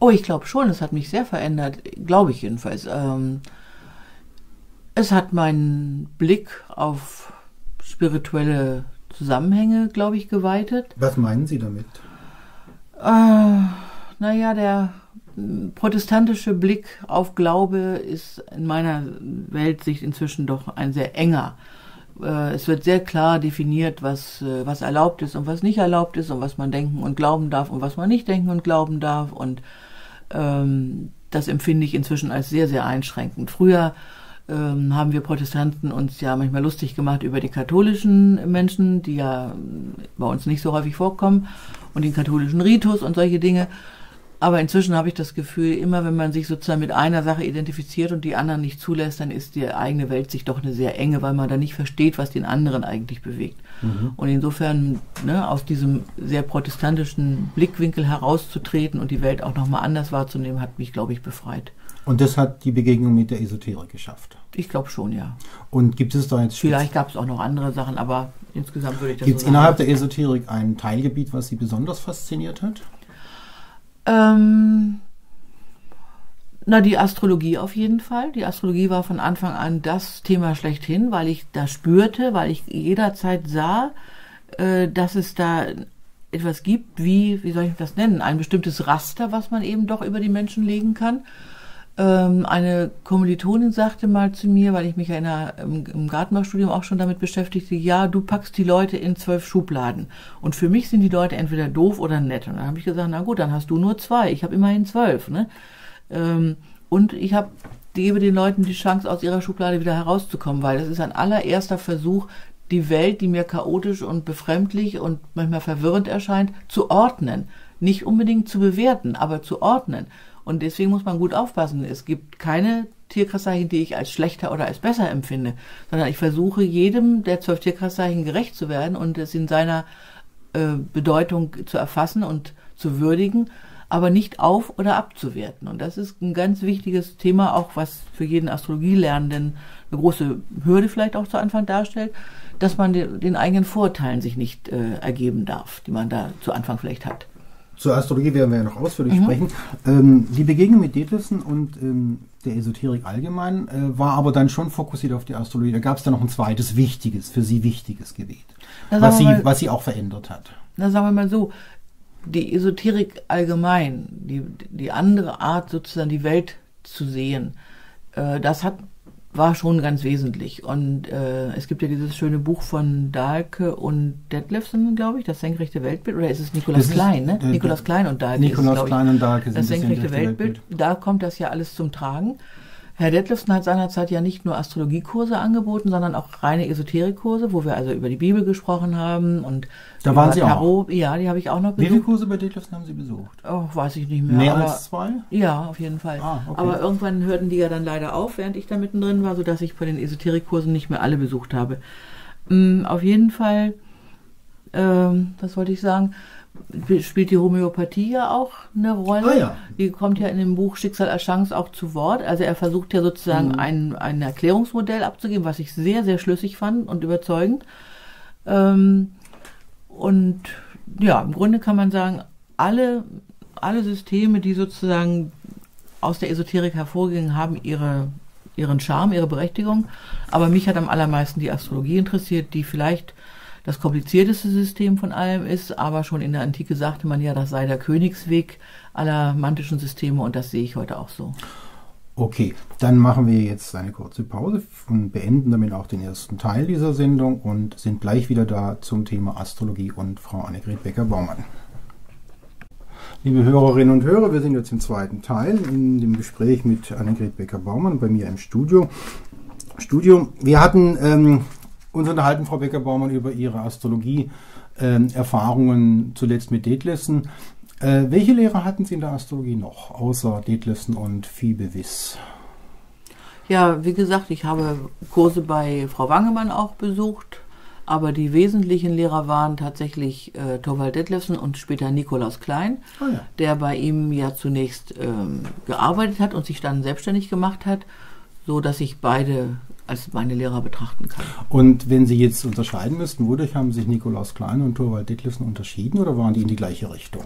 Oh, ich glaube schon, es hat mich sehr verändert, glaube ich jedenfalls. Ähm, es hat meinen Blick auf spirituelle Zusammenhänge, glaube ich, geweitet. Was meinen Sie damit? Äh, naja, der protestantische Blick auf Glaube ist in meiner Weltsicht inzwischen doch ein sehr enger. Äh, es wird sehr klar definiert, was, äh, was erlaubt ist und was nicht erlaubt ist und was man denken und glauben darf und was man nicht denken und glauben darf. Und ähm, das empfinde ich inzwischen als sehr, sehr einschränkend. Früher haben wir Protestanten uns ja manchmal lustig gemacht über die katholischen Menschen, die ja bei uns nicht so häufig vorkommen, und den katholischen Ritus und solche Dinge. Aber inzwischen habe ich das Gefühl, immer wenn man sich sozusagen mit einer Sache identifiziert und die anderen nicht zulässt, dann ist die eigene Welt sich doch eine sehr enge, weil man da nicht versteht, was den anderen eigentlich bewegt. Mhm. Und insofern, ne, aus diesem sehr protestantischen Blickwinkel herauszutreten und die Welt auch nochmal anders wahrzunehmen, hat mich, glaube ich, befreit. Und das hat die Begegnung mit der Esoterik geschafft? Ich glaube schon, ja. Und gibt es da jetzt... Vielleicht gab es auch noch andere Sachen, aber insgesamt würde ich das so sagen. Gibt es innerhalb der Esoterik ein Teilgebiet, was Sie besonders fasziniert hat? Ähm, na, die Astrologie auf jeden Fall. Die Astrologie war von Anfang an das Thema schlechthin, weil ich da spürte, weil ich jederzeit sah, äh, dass es da... etwas gibt, wie, wie soll ich das nennen, ein bestimmtes Raster, was man eben doch über die Menschen legen kann. Ähm, eine Kommilitonin sagte mal zu mir, weil ich mich ja in der, im, im Gartenbaustudium auch schon damit beschäftigte, ja, du packst die Leute in zwölf Schubladen. Und für mich sind die Leute entweder doof oder nett. Und dann habe ich gesagt, na gut, dann hast du nur zwei. Ich habe immerhin zwölf. Ne? Ähm, und ich habe... gebe den Leuten die Chance, aus ihrer Schublade wieder herauszukommen, weil das ist ein allererster Versuch, die Welt, die mir chaotisch und befremdlich und manchmal verwirrend erscheint, zu ordnen. Nicht unbedingt zu bewerten, aber zu ordnen. Und deswegen muss man gut aufpassen. Es gibt keine Tierkreiszeichen, die ich als schlechter oder als besser empfinde, sondern ich versuche, jedem der zwölf Tierkreiszeichen gerecht zu werden und es in seiner äh, Bedeutung zu erfassen und zu würdigen, aber nicht auf- oder abzuwerten. Und das ist ein ganz wichtiges Thema, auch was für jeden Astrologielernenden eine große Hürde vielleicht auch zu Anfang darstellt, dass man de, den eigenen Vorurteilen sich nicht äh, ergeben darf, die man da zu Anfang vielleicht hat. Zur Astrologie werden wir ja noch ausführlich mhm. sprechen. Ähm, die Begegnung mit Dethlefsen und ähm, der Esoterik allgemein äh, war aber dann schon fokussiert auf die Astrologie. Da gab es dann noch ein zweites wichtiges, für Sie wichtiges Gebiet, was Sie, mal, was Sie auch verändert hat. Na, sagen wir mal so, die Esoterik allgemein, die, die andere Art sozusagen die Welt zu sehen, äh, das hat, war schon ganz wesentlich. Und äh, es gibt ja dieses schöne Buch von Dahlke und Dethlefsen, glaube ich, das senkrechte Weltbild. Oder ist es Nikolaus Klein, ne? Äh, Nikolaus Klein und Dahlke. Nikolaus ist, Klein ich, und Dahlke sind das senkrechte Weltbild. Weltbild. Da kommt das ja alles zum Tragen. Herr Dethlefsen hat seinerzeit ja nicht nur Astrologiekurse angeboten, sondern auch reine Esoterikkurse, wo wir also über die Bibel gesprochen haben und da waren Sie Tarot. Auch. Ja, die habe ich auch noch besucht. Wie viele Kurse bei Dethlefsen haben Sie besucht? Oh, weiß ich nicht mehr. Mehr aber, als zwei? Ja, auf jeden Fall. Ah, okay. Aber irgendwann hörten die ja dann leider auf, während ich da mittendrin war, sodass ich bei den Esoterikkursen nicht mehr alle besucht habe. Mhm, auf jeden Fall, ähm, was wollte ich sagen? Spielt die Homöopathie ja auch eine Rolle. Ah, ja. Die kommt ja in dem Buch Schicksal als Chance auch zu Wort. Also er versucht ja sozusagen mhm. ein, ein Erklärungsmodell abzugeben, was ich sehr, sehr schlüssig fand und überzeugend. Ähm, und ja, im Grunde kann man sagen, alle, alle Systeme, die sozusagen aus der Esoterik hervorgingen, haben ihre, ihren Charme, ihre Berechtigung. Aber mich hat am allermeisten die Astrologie interessiert, die vielleicht das komplizierteste System von allem ist, aber schon in der Antike sagte man ja, das sei der Königsweg aller mantischen Systeme und das sehe ich heute auch so. Okay, dann machen wir jetzt eine kurze Pause und beenden damit auch den ersten Teil dieser Sendung und sind gleich wieder da zum Thema Astrologie und Frau Annegret Becker-Baumann. Liebe Hörerinnen und Hörer, wir sind jetzt im zweiten Teil in dem Gespräch mit Annegret Becker-Baumann bei mir im Studio. Studio. Wir hatten ähm, uns unterhalten, Frau Becker-Baumann, über Ihre Astrologie-Erfahrungen, ähm, zuletzt mit Dethlefsen. Äh, welche Lehrer hatten Sie in der Astrologie noch, außer Dethlefsen und Phoebe Wyss? Ja, wie gesagt, ich habe Kurse bei Frau Wangemann auch besucht. Aber die wesentlichen Lehrer waren tatsächlich äh, Thorwald Dethlefsen und später Nikolaus Klein, oh ja. der bei ihm ja zunächst ähm, gearbeitet hat und sich dann selbstständig gemacht hat, so dass ich beide als meine Lehrer betrachten kann. Und wenn Sie jetzt unterscheiden müssten, wodurch haben sich Nikolaus Klein und Thorwald Dethlefsen unterschieden oder waren die in die gleiche Richtung?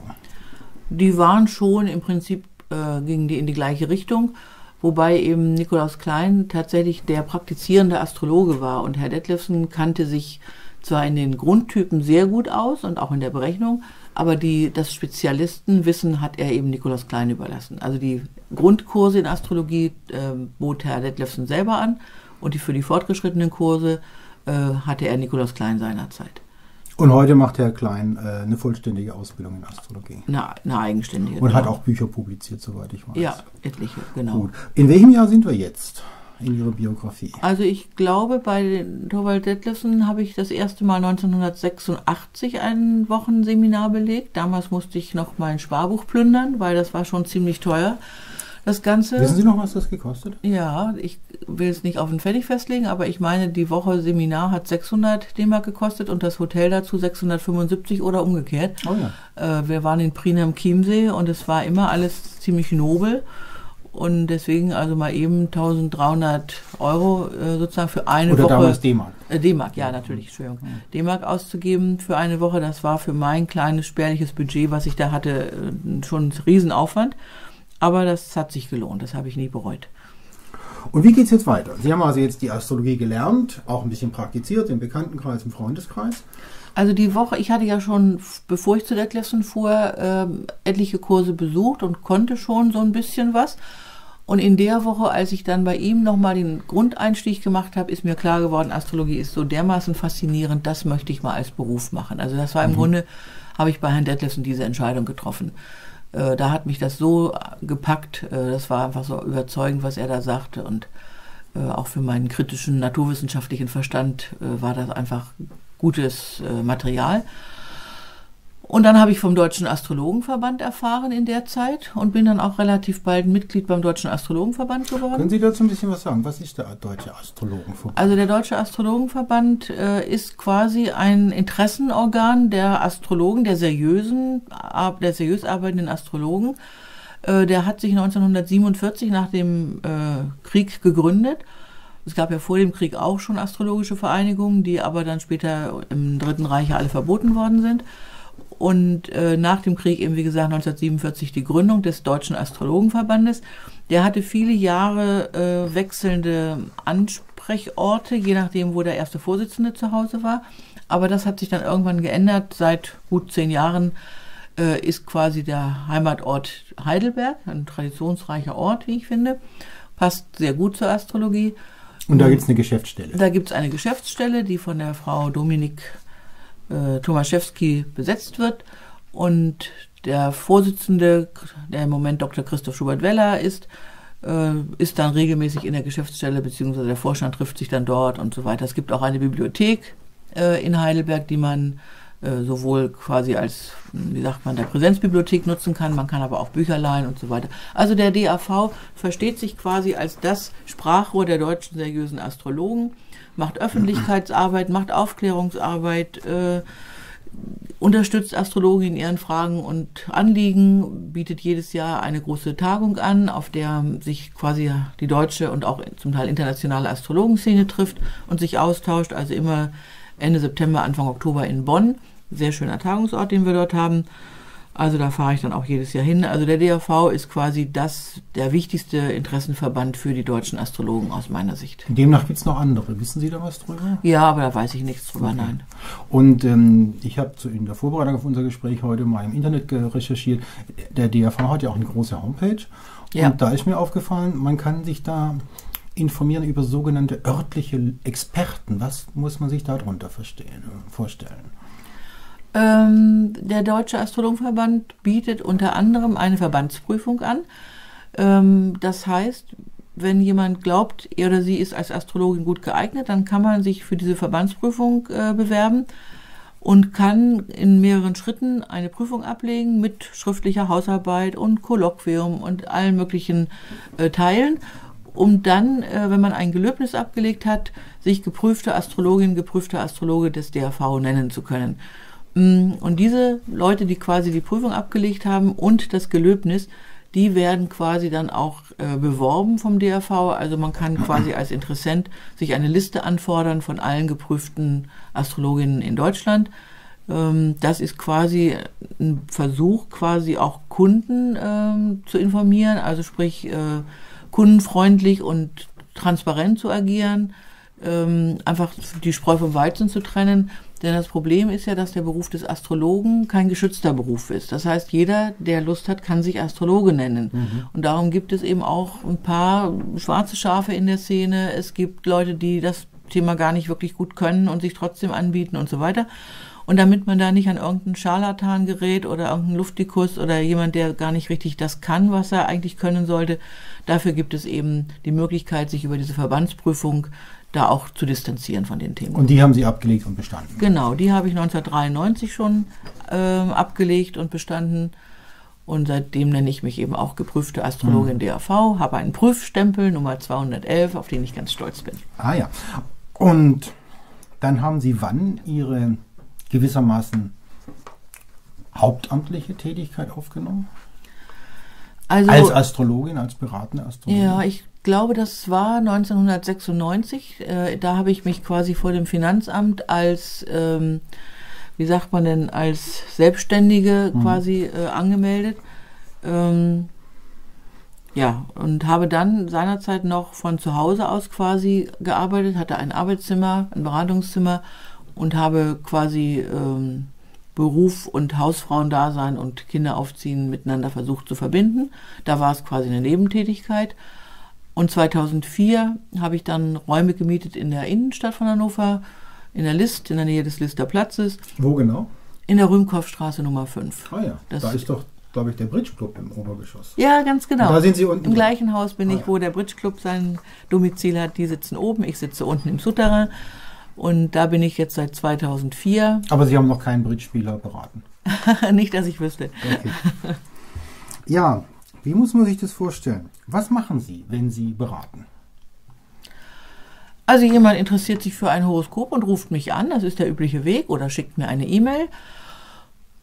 Die waren schon im Prinzip, äh, gingen die in die gleiche Richtung. Wobei eben Nikolaus Klein tatsächlich der praktizierende Astrologe war. Und Herr Dethlefsen kannte sich zwar in den Grundtypen sehr gut aus und auch in der Berechnung, aber die, das Spezialistenwissen hat er eben Nikolaus Klein überlassen. Also die Grundkurse in Astrologie äh, bot Herr Dethlefsen selber an und die für die fortgeschrittenen Kurse äh, hatte er Nikolaus Klein seinerzeit. Und heute macht Herr Klein äh, eine vollständige Ausbildung in Astrologie. Na, eine eigenständige. Und genau. Hat auch Bücher publiziert, soweit ich weiß. Ja, etliche, genau. Gut. In welchem Jahr sind wir jetzt in Ihrer Biografie? Also ich glaube, bei Thorwald Dethlefsen habe ich das erste Mal neunzehnhundertsechsundachtzig ein Wochenseminar belegt. Damals musste ich noch mein Sparbuch plündern, weil das war schon ziemlich teuer. Das Ganze, wissen Sie noch, was das gekostet hat? Ja, ich will es nicht auf den Pfennig festlegen, aber ich meine, die Woche Seminar hat sechshundert D-Mark gekostet und das Hotel dazu sechshundertfünfundsiebzig oder umgekehrt. Oh ja. äh, wir waren in Prien am Chiemsee und es war immer alles ziemlich nobel und deswegen also mal eben dreizehnhundert Euro äh, sozusagen für eine oder Woche. Oder damals D-Mark. Äh, D-Mark, ja, natürlich, Entschuldigung. Ja. D-Mark auszugeben für eine Woche, das war für mein kleines spärliches Budget, was ich da hatte, schon ein Riesenaufwand. Aber das hat sich gelohnt, das habe ich nie bereut. Und wie geht es jetzt weiter? Sie haben also jetzt die Astrologie gelernt, auch ein bisschen praktiziert, im Bekanntenkreis, im Freundeskreis. Also die Woche, ich hatte ja schon, bevor ich zu Dethlefsen fuhr, ähm, etliche Kurse besucht und konnte schon so ein bisschen was. Und in der Woche, als ich dann bei ihm nochmal den Grundeinstieg gemacht habe, ist mir klar geworden, Astrologie ist so dermaßen faszinierend, das möchte ich mal als Beruf machen. Also das war im mhm. Grunde, habe ich bei Herrn Dethlefsen diese Entscheidung getroffen. Da hat mich das so gepackt, das war einfach so überzeugend, was er da sagte und auch für meinen kritischen naturwissenschaftlichen Verstand war das einfach gutes Material. Und dann habe ich vom Deutschen Astrologenverband erfahren in der Zeit und bin dann auch relativ bald Mitglied beim Deutschen Astrologenverband geworden. Können Sie dazu ein bisschen was sagen? Was ist der Deutsche Astrologenverband? Also der Deutsche Astrologenverband äh, ist quasi ein Interessenorgan der Astrologen, der seriösen, der seriös arbeitenden Astrologen. Äh, der hat sich neunzehnhundertsiebenundvierzig nach dem äh, Krieg gegründet. Es gab ja vor dem Krieg auch schon astrologische Vereinigungen, die aber dann später im Dritten Reich alle verboten worden sind. Und äh, nach dem Krieg eben, wie gesagt, neunzehnhundertsiebenundvierzig die Gründung des Deutschen Astrologenverbandes. Der hatte viele Jahre äh, wechselnde Ansprechorte, je nachdem, wo der erste Vorsitzende zu Hause war. Aber das hat sich dann irgendwann geändert. Seit gut zehn Jahren äh, ist quasi der Heimatort Heidelberg, ein traditionsreicher Ort, wie ich finde. Passt sehr gut zur Astrologie. Und da gibt es eine Geschäftsstelle. Da gibt es eine Geschäftsstelle, die von der Frau Dominik Tomaszewski besetzt wird und der Vorsitzende, der im Moment Doktor Christoph Schubert Weller ist, ist dann regelmäßig in der Geschäftsstelle, beziehungsweise der Vorstand trifft sich dann dort und so weiter. Es gibt auch eine Bibliothek in Heidelberg, die man sowohl quasi als, wie sagt man, der Präsenzbibliothek nutzen kann, man kann aber auch Bücher leihen und so weiter. Also der D A V versteht sich quasi als das Sprachrohr der deutschen seriösen Astrologen, macht Öffentlichkeitsarbeit, macht Aufklärungsarbeit, äh, unterstützt Astrologen in ihren Fragen und Anliegen, bietet jedes Jahr eine große Tagung an, auf der sich quasi die deutsche und auch zum Teil internationale Astrologenszene trifft und sich austauscht, also immer Ende September, Anfang Oktober in Bonn. Sehr schöner Tagungsort, den wir dort haben. Also da fahre ich dann auch jedes Jahr hin. Also der D A V ist quasi das, der wichtigste Interessenverband für die deutschen Astrologen aus meiner Sicht. Demnach gibt es noch andere. Wissen Sie da was drüber? Ja, aber da weiß ich nichts drüber, okay. Nein. Und ähm, ich habe in der Vorbereitung auf unser Gespräch heute mal im Internet recherchiert. Der D A V hat ja auch eine große Homepage. Ja. Und da ist mir aufgefallen, man kann sich da informieren über sogenannte örtliche Experten. Was muss man sich darunter verstehen, vorstellen? Ähm, der Deutsche Astrologenverband bietet unter anderem eine Verbandsprüfung an. Ähm, das heißt, wenn jemand glaubt, er oder sie ist als Astrologin gut geeignet, dann kann man sich für diese Verbandsprüfung äh, bewerben und kann in mehreren Schritten eine Prüfung ablegen mit schriftlicher Hausarbeit und Kolloquium und allen möglichen äh, Teilen, um dann, äh, wenn man ein Gelöbnis abgelegt hat, sich geprüfte Astrologin, geprüfter Astrologe des D A V nennen zu können. Und diese Leute, die quasi die Prüfung abgelegt haben und das Gelöbnis, die werden quasi dann auch äh, beworben vom D A V. Also man kann quasi als Interessent sich eine Liste anfordern von allen geprüften Astrologinnen in Deutschland. Ähm, das ist quasi ein Versuch, quasi auch Kunden ähm, zu informieren, also sprich äh, kundenfreundlich und transparent zu agieren, ähm, einfach die Spreu vom Weizen zu trennen. Denn das Problem ist ja, dass der Beruf des Astrologen kein geschützter Beruf ist. Das heißt, jeder, der Lust hat, kann sich Astrologe nennen. Mhm. Und darum gibt es eben auch ein paar schwarze Schafe in der Szene. Es gibt Leute, die das Thema gar nicht wirklich gut können und sich trotzdem anbieten und so weiter. Und damit man da nicht an irgendeinen Scharlatan gerät oder irgendeinen Luftikus oder jemand, der gar nicht richtig das kann, was er eigentlich können sollte, dafür gibt es eben die Möglichkeit, sich über diese Verbandsprüfung da auch zu distanzieren von den Themen. Und die haben Sie abgelegt und bestanden? Genau, die habe ich neunzehnhundertdreiundneunzig schon ähm, abgelegt und bestanden. Und seitdem nenne ich mich eben auch geprüfte Astrologin mhm. D A V, habe einen Prüfstempel Nummer zweihundertelf, auf den ich ganz stolz bin. Ah ja. Und dann haben Sie wann Ihre gewissermaßen hauptamtliche Tätigkeit aufgenommen? Also, als Astrologin, als beratende Astrologin? Ja, ich glaube, das war neunzehnhundertsechsundneunzig. Äh, da habe ich mich quasi vor dem Finanzamt als, ähm, wie sagt man denn, als Selbstständige hm. quasi äh, angemeldet. Ähm, ja, und habe dann seinerzeit noch von zu Hause aus quasi gearbeitet, hatte ein Arbeitszimmer, ein Beratungszimmer und habe quasi ähm, Beruf und Hausfrauendasein und Kinder aufziehen miteinander versucht zu verbinden. Da war es quasi eine Nebentätigkeit. Und zweitausendvier habe ich dann Räume gemietet in der Innenstadt von Hannover, in der List, in der Nähe des Lister Platzes. Wo genau? In der Rümkow-Straße Nummer fünf. Ah ja, das da ist doch, glaube ich, der Bridge Club im Obergeschoss. Ja, ganz genau. Und da sind Sie unten. Im gleichen Haus bin ah, ich, wo der Bridge Club sein Domizil hat. Die sitzen oben, ich sitze unten im Souterrain. Und da bin ich jetzt seit zweitausendvier. Aber Sie haben noch keinen Bridge-Spieler beraten? Nicht, dass ich wüsste. Okay. Ja, wie muss man sich das vorstellen? Was machen Sie, wenn Sie beraten? Also jemand interessiert sich für ein Horoskop und ruft mich an. Das ist der übliche Weg. Oder schickt mir eine E-Mail.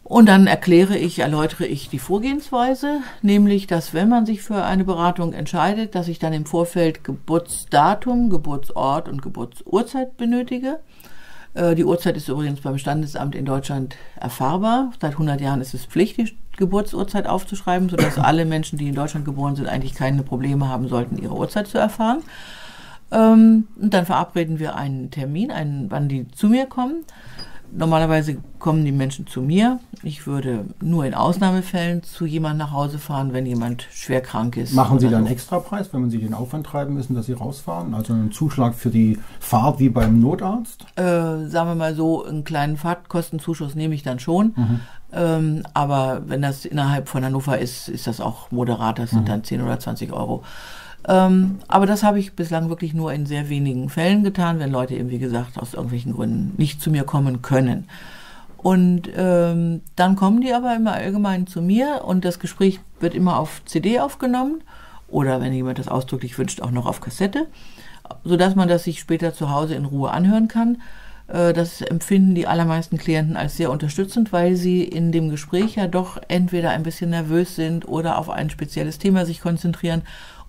Und dann erkläre ich, erläutere ich die Vorgehensweise, nämlich, dass wenn man sich für eine Beratung entscheidet, dass ich dann im Vorfeld Geburtsdatum, Geburtsort und Geburtsuhrzeit benötige. Äh, die Uhrzeit ist übrigens beim Standesamt in Deutschland erfahrbar. Seit hundert Jahren ist es Pflicht, die Geburtsuhrzeit aufzuschreiben, sodass alle Menschen, die in Deutschland geboren sind, eigentlich keine Probleme haben sollten, ihre Uhrzeit zu erfahren. Ähm, und dann verabreden wir einen Termin, einen, wann die zu mir kommen. Normalerweise kommen die Menschen zu mir. Ich würde nur in Ausnahmefällen zu jemandem nach Hause fahren, wenn jemand schwer krank ist. Machen Sie dann einen Extrapreis, wenn Sie den Aufwand treiben müssen, dass Sie rausfahren? Also einen Zuschlag für die Fahrt wie beim Notarzt? Äh, sagen wir mal so, einen kleinen Fahrtkostenzuschuss nehme ich dann schon. Mhm. Ähm, aber wenn das innerhalb von Hannover ist, ist das auch moderat. Das sind mhm. dann zehn oder zwanzig Euro. Ähm, aber das habe ich bislang wirklich nur in sehr wenigen Fällen getan, wenn Leute eben, wie gesagt, aus irgendwelchen Gründen nicht zu mir kommen können. Und ähm, dann kommen die aber immer allgemein zu mir und das Gespräch wird immer auf C D aufgenommen oder, wenn jemand das ausdrücklich wünscht, auch noch auf Kassette, sodass man das sich später zu Hause in Ruhe anhören kann. Äh, das empfinden die allermeisten Klienten als sehr unterstützend, weil sie in dem Gespräch ja doch entweder ein bisschen nervös sind oder auf ein spezielles Thema sich konzentrieren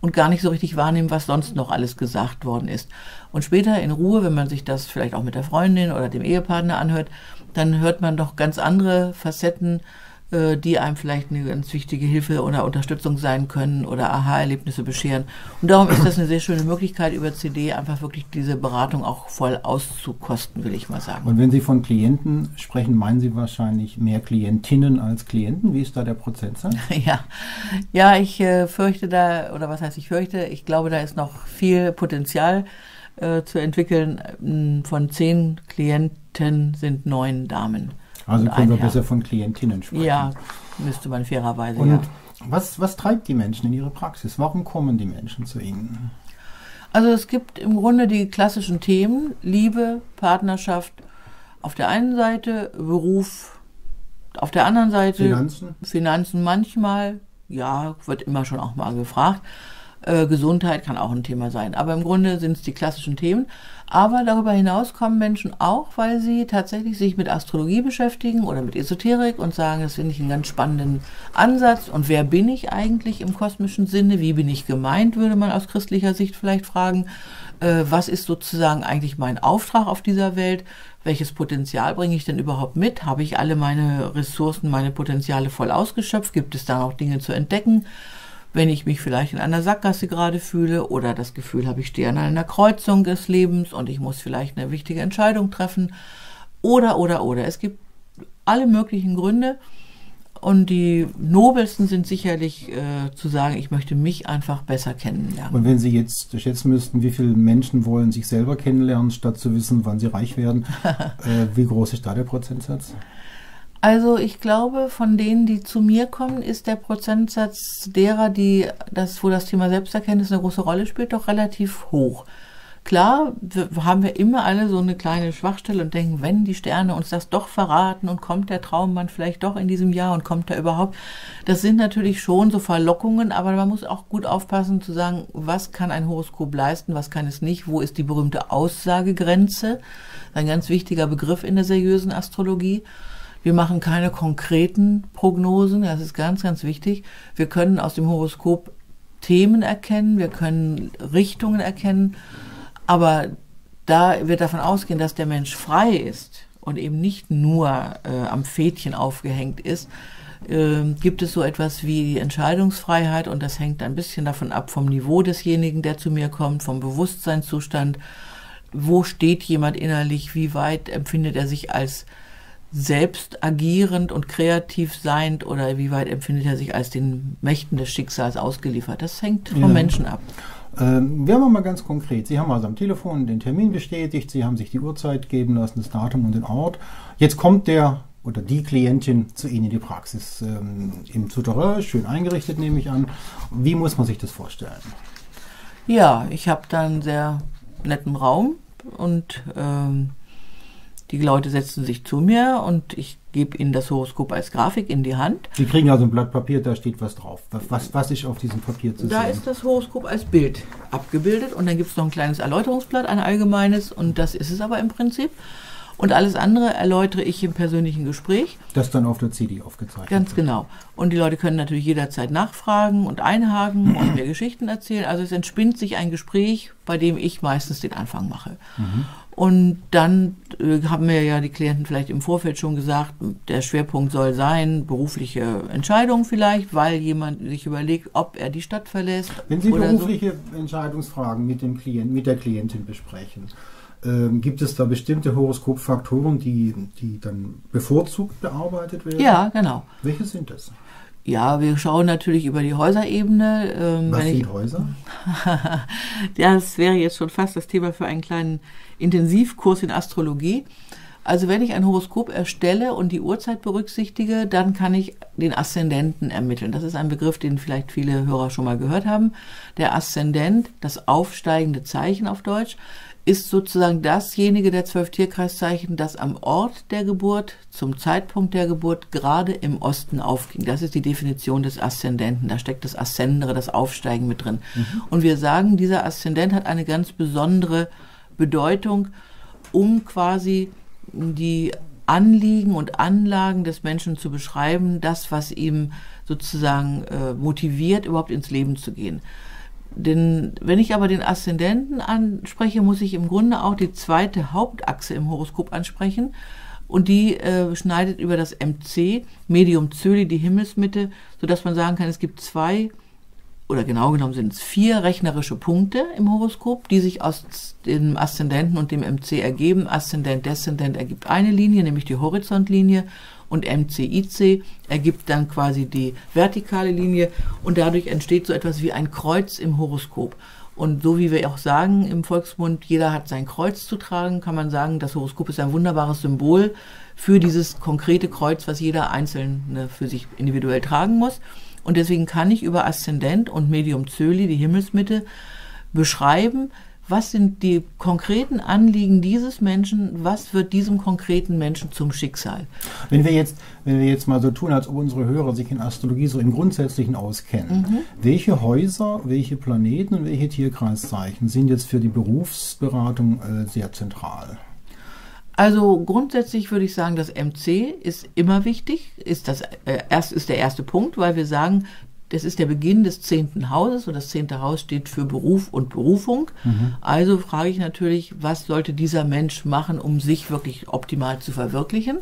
und gar nicht so richtig wahrnehmen, was sonst noch alles gesagt worden ist. Und später in Ruhe, wenn man sich das vielleicht auch mit der Freundin oder dem Ehepartner anhört, dann hört man doch ganz andere Facetten, die einem vielleicht eine ganz wichtige Hilfe oder Unterstützung sein können oder Aha-Erlebnisse bescheren. Und darum ist das eine sehr schöne Möglichkeit, über C D einfach wirklich diese Beratung auch voll auszukosten, will ich mal sagen. Und wenn Sie von Klienten sprechen, meinen Sie wahrscheinlich mehr Klientinnen als Klienten? Wie ist da der Prozentsatz? Ja, ja, ich äh, fürchte da, oder was heißt ich fürchte, ich glaube, da ist noch viel Potenzial äh, zu entwickeln. Von zehn Klienten sind neun Damen. Also können wir besser von Klientinnen sprechen. Ja, müsste man fairerweise, Und ja. was, was treibt die Menschen in ihre Praxis? Warum kommen die Menschen zu Ihnen? Also es gibt im Grunde die klassischen Themen, Liebe, Partnerschaft auf der einen Seite, Beruf auf der anderen Seite, Finanzen, Finanzen manchmal, ja, wird immer schon auch mal gefragt, äh, Gesundheit kann auch ein Thema sein, aber im Grunde sind es die klassischen Themen, aber darüber hinaus kommen Menschen auch, weil sie tatsächlich sich mit Astrologie beschäftigen oder mit Esoterik und sagen, das finde ich einen ganz spannenden Ansatz und wer bin ich eigentlich im kosmischen Sinne, wie bin ich gemeint, würde man aus christlicher Sicht vielleicht fragen, äh, was ist sozusagen eigentlich mein Auftrag auf dieser Welt, welches Potenzial bringe ich denn überhaupt mit? Habe ich alle meine Ressourcen, meine Potenziale voll ausgeschöpft? Gibt es da noch Dinge zu entdecken? Wenn ich mich vielleicht in einer Sackgasse gerade fühle oder das Gefühl habe, ich stehe an einer Kreuzung des Lebens und ich muss vielleicht eine wichtige Entscheidung treffen. Oder, oder, oder. Es gibt alle möglichen Gründe. Und die nobelsten sind sicherlich äh, zu sagen, ich möchte mich einfach besser kennenlernen. Und wenn Sie jetzt schätzen müssten, wie viele Menschen wollen sich selber kennenlernen, statt zu wissen, wann sie reich werden, äh, wie groß ist da der Prozentsatz? Also ich glaube, von denen, die zu mir kommen, ist der Prozentsatz derer, die das, wo das Thema Selbsterkenntnis eine große Rolle spielt, doch relativ hoch. Klar, wir haben wir immer alle so eine kleine Schwachstelle und denken, wenn die Sterne uns das doch verraten und kommt der Traummann vielleicht doch in diesem Jahr und kommt er überhaupt. Das sind natürlich schon so Verlockungen, aber man muss auch gut aufpassen zu sagen, was kann ein Horoskop leisten, was kann es nicht, wo ist die berühmte Aussagegrenze, ein ganz wichtiger Begriff in der seriösen Astrologie. Wir machen keine konkreten Prognosen, das ist ganz, ganz wichtig. Wir können aus dem Horoskop Themen erkennen, wir können Richtungen erkennen, aber da wir davon ausgehen, dass der Mensch frei ist und eben nicht nur äh, am Fädchen aufgehängt ist, äh, gibt es so etwas wie die Entscheidungsfreiheit und das hängt ein bisschen davon ab vom Niveau desjenigen, der zu mir kommt, vom Bewusstseinszustand, wo steht jemand innerlich, wie weit empfindet er sich als selbst agierend und kreativ seiend oder wie weit empfindet er sich als den Mächten des Schicksals ausgeliefert. Das hängt vom ja. Menschen ab. Ähm, werden wir mal ganz konkret. Sie haben also am Telefon den Termin bestätigt, Sie haben sich die Uhrzeit geben lassen, das Datum und den Ort. Jetzt kommt der oder die Klientin zu Ihnen in die Praxis. Ähm, im Souterrain, schön eingerichtet, nehme ich an. Wie muss man sich das vorstellen? Ja, ich habe da einen sehr netten Raum und ähm, die Leute setzen sich zu mir und ich gebe ihnen das Horoskop als Grafik in die Hand. Sie kriegen also ein Blatt Papier, da steht was drauf. Was, was ist auf diesem Papier zu sehen? Da ist das Horoskop als Bild abgebildet und dann gibt es noch ein kleines Erläuterungsblatt, ein allgemeines und das ist es aber im Prinzip. Und alles andere erläutere ich im persönlichen Gespräch. Das dann auf der C D aufgezeichnet. Ganz genau. Und die Leute können natürlich jederzeit nachfragen und einhaken und mir Geschichten erzählen. Also es entspinnt sich ein Gespräch, bei dem ich meistens den Anfang mache. Mhm. Und dann äh, haben mir ja die Klienten vielleicht im Vorfeld schon gesagt, der Schwerpunkt soll sein, berufliche Entscheidung vielleicht, weil jemand sich überlegt, ob er die Stadt verlässt. Wenn Sie oder berufliche so. Entscheidungsfragen mit dem Klient, mit der Klientin besprechen, Ähm, gibt es da bestimmte Horoskopfaktoren, die, die dann bevorzugt bearbeitet werden? Ja, genau. Welche sind das? Ja, wir schauen natürlich über die Häuserebene. Ähm, Was wenn sind ich, Häuser? Das wäre jetzt schon fast das Thema für einen kleinen Intensivkurs in Astrologie. Also wenn ich ein Horoskop erstelle und die Uhrzeit berücksichtige, dann kann ich den Aszendenten ermitteln. Das ist ein Begriff, den vielleicht viele Hörer schon mal gehört haben. Der Aszendent, das aufsteigende Zeichen auf Deutsch, ist sozusagen dasjenige der zwölf Tierkreiszeichen, das am Ort der Geburt, zum Zeitpunkt der Geburt, gerade im Osten aufging. Das ist die Definition des Aszendenten. Da steckt das Ascendere, das Aufsteigen mit drin. Mhm. Und wir sagen, dieser Aszendent hat eine ganz besondere Bedeutung, um quasi die Anliegen und Anlagen des Menschen zu beschreiben, das, was ihm sozusagen äh, motiviert, überhaupt ins Leben zu gehen. Denn wenn ich aber den Aszendenten anspreche, muss ich im Grunde auch die zweite Hauptachse im Horoskop ansprechen und die äh, schneidet über das M C, Medium Zöli, die Himmelsmitte, sodass man sagen kann, es gibt zwei, oder genau genommen sind es vier rechnerische Punkte im Horoskop, die sich aus dem Aszendenten und dem M C ergeben. Aszendent, Deszendent ergibt eine Linie, nämlich die Horizontlinie und M C I C ergibt dann quasi die vertikale Linie und dadurch entsteht so etwas wie ein Kreuz im Horoskop. Und so wie wir auch sagen im Volksmund, jeder hat sein Kreuz zu tragen, kann man sagen, das Horoskop ist ein wunderbares Symbol für dieses konkrete Kreuz, was jeder Einzelne für sich individuell tragen muss. Und deswegen kann ich über Aszendent und Medium Zöli, die Himmelsmitte, beschreiben, was sind die konkreten Anliegen dieses Menschen, was wird diesem konkreten Menschen zum Schicksal? Wenn wir jetzt, wenn wir jetzt mal so tun, als ob unsere Hörer sich in Astrologie so im Grundsätzlichen auskennen, mhm. welche Häuser, welche Planeten und welche Tierkreiszeichen sind jetzt für die Berufsberatung äh, sehr zentral? Also grundsätzlich würde ich sagen, das M C ist immer wichtig, ist, das, äh, erst, ist der erste Punkt, weil wir sagen, das ist der Beginn des zehnten Hauses und das zehnte Haus steht für Beruf und Berufung. Mhm. Also frage ich natürlich, was sollte dieser Mensch machen, um sich wirklich optimal zu verwirklichen?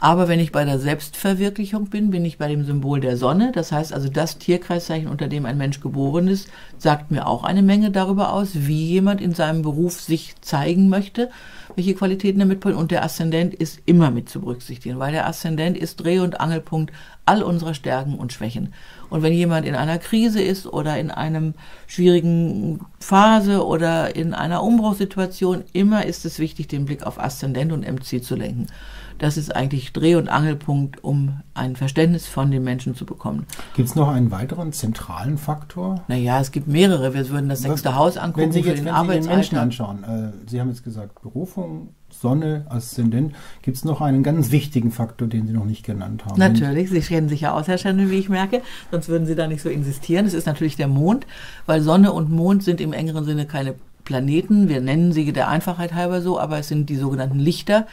Aber wenn ich bei der Selbstverwirklichung bin, bin ich bei dem Symbol der Sonne. Das heißt also, das Tierkreiszeichen, unter dem ein Mensch geboren ist, sagt mir auch eine Menge darüber aus, wie jemand in seinem Beruf sich zeigen möchte, welche Qualitäten er mitbringt. Und der Aszendent ist immer mit zu berücksichtigen, weil der Aszendent ist Dreh- und Angelpunkt all unserer Stärken und Schwächen. Und wenn jemand in einer Krise ist oder in einem schwierigen Phase oder in einer Umbruchssituation, immer ist es wichtig, den Blick auf Aszendent und M C zu lenken. Das ist eigentlich Dreh- und Angelpunkt, um ein Verständnis von den Menschen zu bekommen. Gibt es noch einen weiteren zentralen Faktor? Naja, es gibt mehrere. Wir würden das sechste Haus angucken, wenn Sie jetzt, für den wenn Arbeitsalltag. Sie den Menschen anschauen, äh, Sie haben jetzt gesagt Berufung, Sonne, Aszendent. Gibt es noch einen ganz wichtigen Faktor, den Sie noch nicht genannt haben? Natürlich, Sie kennen sich ja aus, Herr Schendel, wie ich merke. Sonst würden Sie da nicht so insistieren. Es ist natürlich der Mond, weil Sonne und Mond sind im engeren Sinne keine Planeten. Wir nennen sie der Einfachheit halber so, aber es sind die sogenannten Lichter.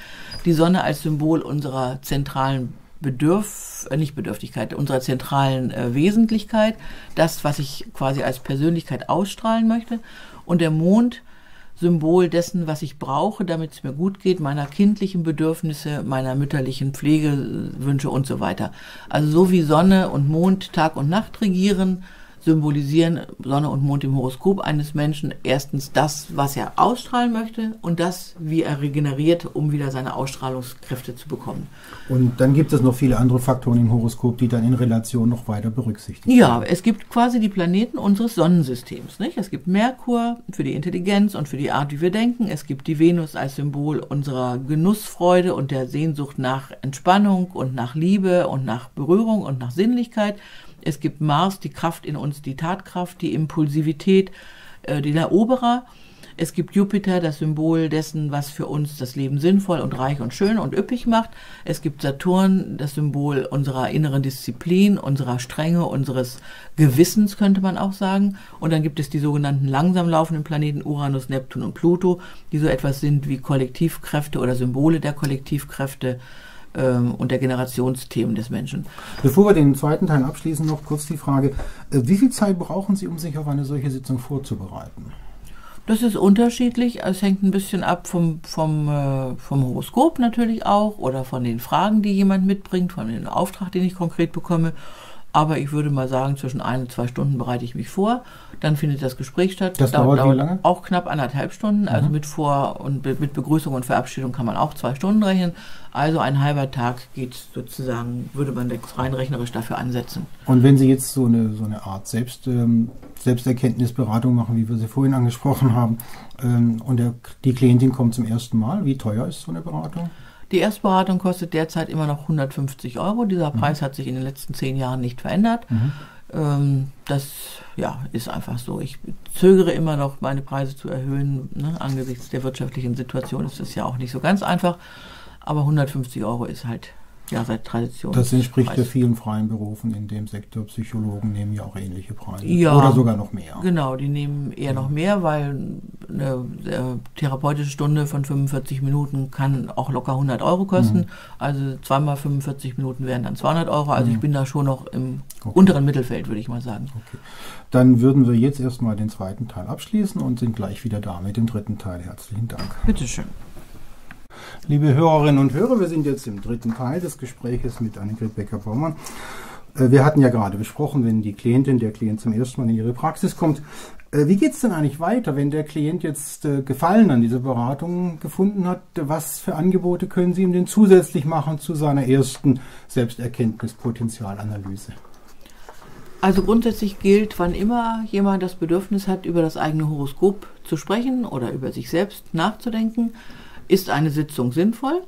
Die Sonne als Symbol unserer zentralen Bedürf, äh, nicht Bedürftigkeit, unserer zentralen äh, Wesentlichkeit. Das, was ich quasi als Persönlichkeit ausstrahlen möchte. Und der Mond, Symbol dessen, was ich brauche, damit es mir gut geht, meiner kindlichen Bedürfnisse, meiner mütterlichen Pflegewünsche und so weiter. Also so wie Sonne und Mond Tag und Nacht regieren, symbolisieren Sonne und Mond im Horoskop eines Menschen erstens das, was er ausstrahlen möchte und das, wie er regeneriert, um wieder seine Ausstrahlungskräfte zu bekommen. Und dann gibt es noch viele andere Faktoren im Horoskop, die dann in Relation noch weiter berücksichtigt werden. Ja, es gibt quasi die Planeten unseres Sonnensystems, nicht? Es gibt Merkur für die Intelligenz und für die Art, wie wir denken. Es gibt die Venus als Symbol unserer Genussfreude und der Sehnsucht nach Entspannung und nach Liebe und nach Berührung und nach Sinnlichkeit. Es gibt Mars, die Kraft in uns, die Tatkraft, die Impulsivität, äh, den Eroberer. Es gibt Jupiter, das Symbol dessen, was für uns das Leben sinnvoll und reich und schön und üppig macht. Es gibt Saturn, das Symbol unserer inneren Disziplin, unserer Strenge, unseres Gewissens, könnte man auch sagen. Und dann gibt es die sogenannten langsam laufenden Planeten Uranus, Neptun und Pluto, die so etwas sind wie Kollektivkräfte oder Symbole der Kollektivkräfte und der Generationsthemen des Menschen. Bevor wir den zweiten Teil abschließen, noch kurz die Frage, wie viel Zeit brauchen Sie, um sich auf eine solche Sitzung vorzubereiten? Das ist unterschiedlich, es hängt ein bisschen ab vom, vom, vom Horoskop natürlich auch oder von den Fragen, die jemand mitbringt, von dem Auftrag, den ich konkret bekomme. Aber ich würde mal sagen, zwischen ein und zwei Stunden bereite ich mich vor. Dann findet das Gespräch statt. Das dauert, dauert wie lange? Auch knapp anderthalb Stunden. Also mhm. mit Vor- und Be mit Begrüßung und Verabschiedung kann man auch zwei Stunden rechnen. Also ein halber Tag geht sozusagen, würde man jetzt rein rechnerisch dafür ansetzen. Und wenn Sie jetzt so eine, so eine Art Selbst, ähm, Selbsterkenntnisberatung machen, wie wir sie vorhin angesprochen haben, ähm, und der, die Klientin kommt zum ersten Mal, wie teuer ist so eine Beratung? Die Erstberatung kostet derzeit immer noch hundertfünfzig Euro. Dieser mhm. Preis hat sich in den letzten zehn Jahren nicht verändert. Mhm. Ähm, das ja, ist einfach so. Ich zögere immer noch, meine Preise zu erhöhen. Ne? Angesichts der wirtschaftlichen Situation ist das ja auch nicht so ganz einfach. Aber hundertfünfzig Euro ist halt ja seit Tradition. Das entspricht Preis. ja vielen freien Berufen in dem Sektor. Psychologen nehmen ja auch ähnliche Preise. Ja, oder sogar noch mehr. Genau, die nehmen eher ja. noch mehr, weil eine äh, therapeutische Stunde von fünfundvierzig Minuten kann auch locker hundert Euro kosten. Mhm. Also zweimal fünfundvierzig Minuten wären dann zweihundert Euro. Also mhm. ich bin da schon noch im okay. unteren Mittelfeld, würde ich mal sagen. Okay. Dann würden wir jetzt erstmal den zweiten Teil abschließen und sind gleich wieder da mit dem dritten Teil. Herzlichen Dank. Bitteschön. Liebe Hörerinnen und Hörer, wir sind jetzt im dritten Teil des Gespräches mit Annegret Becker-Baumann. Wir hatten ja gerade besprochen, wenn die Klientin, der Klient zum ersten Mal in ihre Praxis kommt. Wie geht es denn eigentlich weiter, wenn der Klient jetzt Gefallen an dieser Beratung gefunden hat? Was für Angebote können Sie ihm denn zusätzlich machen zu seiner ersten Selbsterkenntnis-Potenzialanalyse? Also grundsätzlich gilt, wann immer jemand das Bedürfnis hat, über das eigene Horoskop zu sprechen oder über sich selbst nachzudenken, ist eine Sitzung sinnvoll.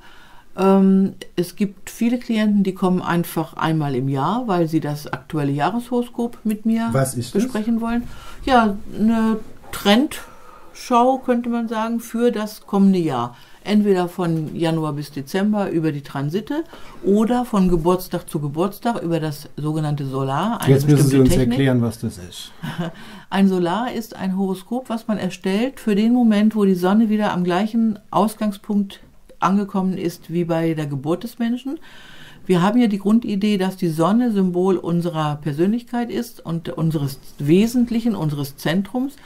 Es gibt viele Klienten, die kommen einfach einmal im Jahr, weil sie das aktuelle Jahreshoroskop mit mir Was ist besprechen das? wollen. Ja, eine Trendschau könnte man sagen für das kommende Jahr. Entweder von Januar bis Dezember über die Transite oder von Geburtstag zu Geburtstag über das sogenannte Solar. Eine Jetzt müssen Sie uns Technik. erklären, was das ist. Ein Solar ist ein Horoskop, was man erstellt für den Moment, wo die Sonne wieder am gleichen Ausgangspunkt angekommen ist wie bei der Geburt des Menschen. Wir haben ja die Grundidee, dass die Sonne Symbol unserer Persönlichkeit ist und unseres Wesentlichen, unseres Zentrums.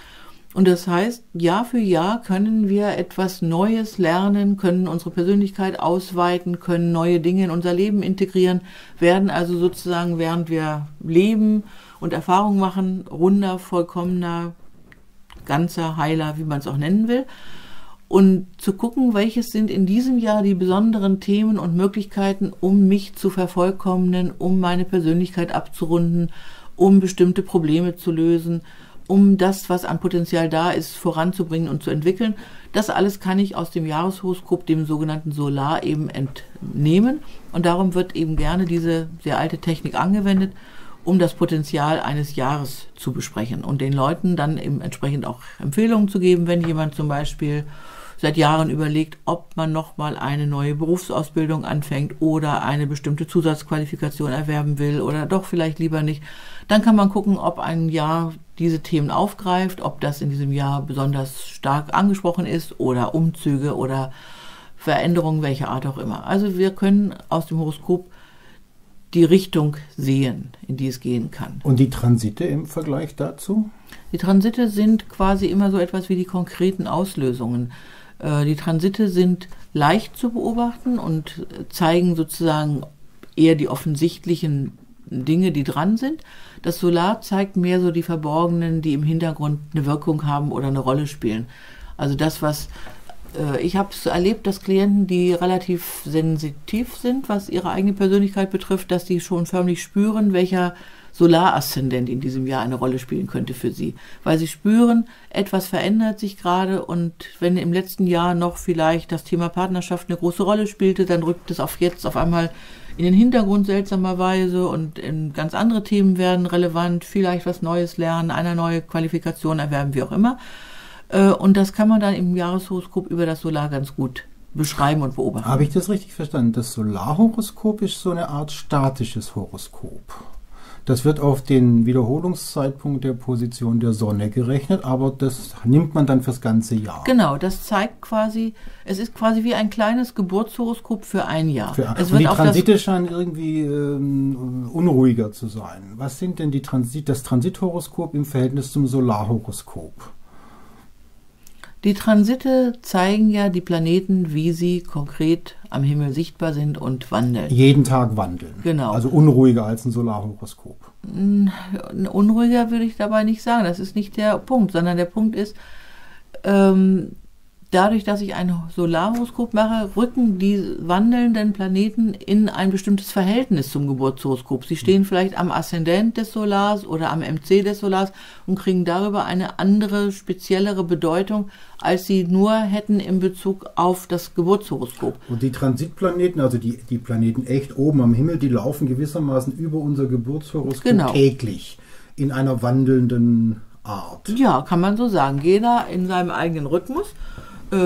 Und das heißt, Jahr für Jahr können wir etwas Neues lernen, können unsere Persönlichkeit ausweiten, können neue Dinge in unser Leben integrieren, werden also sozusagen, während wir leben und Erfahrungen machen, runder, vollkommener, ganzer, heiler, wie man es auch nennen will. Und zu gucken, welches sind in diesem Jahr die besonderen Themen und Möglichkeiten, um mich zu vervollkommnen, um meine Persönlichkeit abzurunden, um bestimmte Probleme zu lösen, um das, was an Potenzial da ist, voranzubringen und zu entwickeln. Das alles kann ich aus dem Jahreshoroskop, dem sogenannten Solar, eben entnehmen. Und darum wird eben gerne diese sehr alte Technik angewendet, um das Potenzial eines Jahres zu besprechen und den Leuten dann eben entsprechend auch Empfehlungen zu geben, wenn jemand zum Beispiel seit Jahren überlegt, ob man nochmal eine neue Berufsausbildung anfängt oder eine bestimmte Zusatzqualifikation erwerben will oder doch vielleicht lieber nicht. Dann kann man gucken, ob ein Jahr diese Themen aufgreift, ob das in diesem Jahr besonders stark angesprochen ist oder Umzüge oder Veränderungen welcher Art auch immer. Also wir können aus dem Horoskop die Richtung sehen, in die es gehen kann. Und die Transite im Vergleich dazu? Die Transite sind quasi immer so etwas wie die konkreten Auslösungen. Die Transite sind leicht zu beobachten und zeigen sozusagen eher die offensichtlichen Dinge, die dran sind. Das Solar zeigt mehr so die Verborgenen, die im Hintergrund eine Wirkung haben oder eine Rolle spielen. Also das, was ich habe es erlebt, dass Klienten, die relativ sensitiv sind, was ihre eigene Persönlichkeit betrifft, dass die schon förmlich spüren, welcher Solaraszendent in diesem Jahr eine Rolle spielen könnte für sie, weil sie spüren, etwas verändert sich gerade, und wenn im letzten Jahr noch vielleicht das Thema Partnerschaft eine große Rolle spielte, dann rückt es auf jetzt auf einmal in den Hintergrund seltsamerweise und in ganz andere Themen werden relevant, vielleicht was Neues lernen, eine neue Qualifikation erwerben, wie auch immer. Und das kann man dann im Jahreshoroskop über das Solar ganz gut beschreiben und beobachten. Habe ich das richtig verstanden? Das Solarhoroskop ist so eine Art statisches Horoskop. Das wird auf den Wiederholungszeitpunkt der Position der Sonne gerechnet, aber das nimmt man dann fürs ganze Jahr. Genau, das zeigt quasi, es ist quasi wie ein kleines Geburtshoroskop für ein Jahr. Für, es wird die Transite scheinen irgendwie ähm, unruhiger zu sein. Was sind denn die Transit, das Transithoroskop im Verhältnis zum Solarhoroskop? Die Transite zeigen ja die Planeten, wie sie konkret am Himmel sichtbar sind und wandeln. Jeden Tag wandeln. Genau. Also unruhiger als ein Solarhoroskop. Unruhiger würde ich dabei nicht sagen. Das ist nicht der Punkt, sondern der Punkt ist, ähm, dadurch, dass ich ein Solarhoroskop mache, rücken die wandelnden Planeten in ein bestimmtes Verhältnis zum Geburtshoroskop. Sie stehen vielleicht am Aszendent des Solars oder am M C des Solars und kriegen darüber eine andere, speziellere Bedeutung, als sie nur hätten in Bezug auf das Geburtshoroskop. Und die Transitplaneten, also die, die Planeten echt oben am Himmel, die laufen gewissermaßen über unser Geburtshoroskop genau. täglich in einer wandelnden Art. Ja, kann man so sagen. Jeder in seinem eigenen Rhythmus.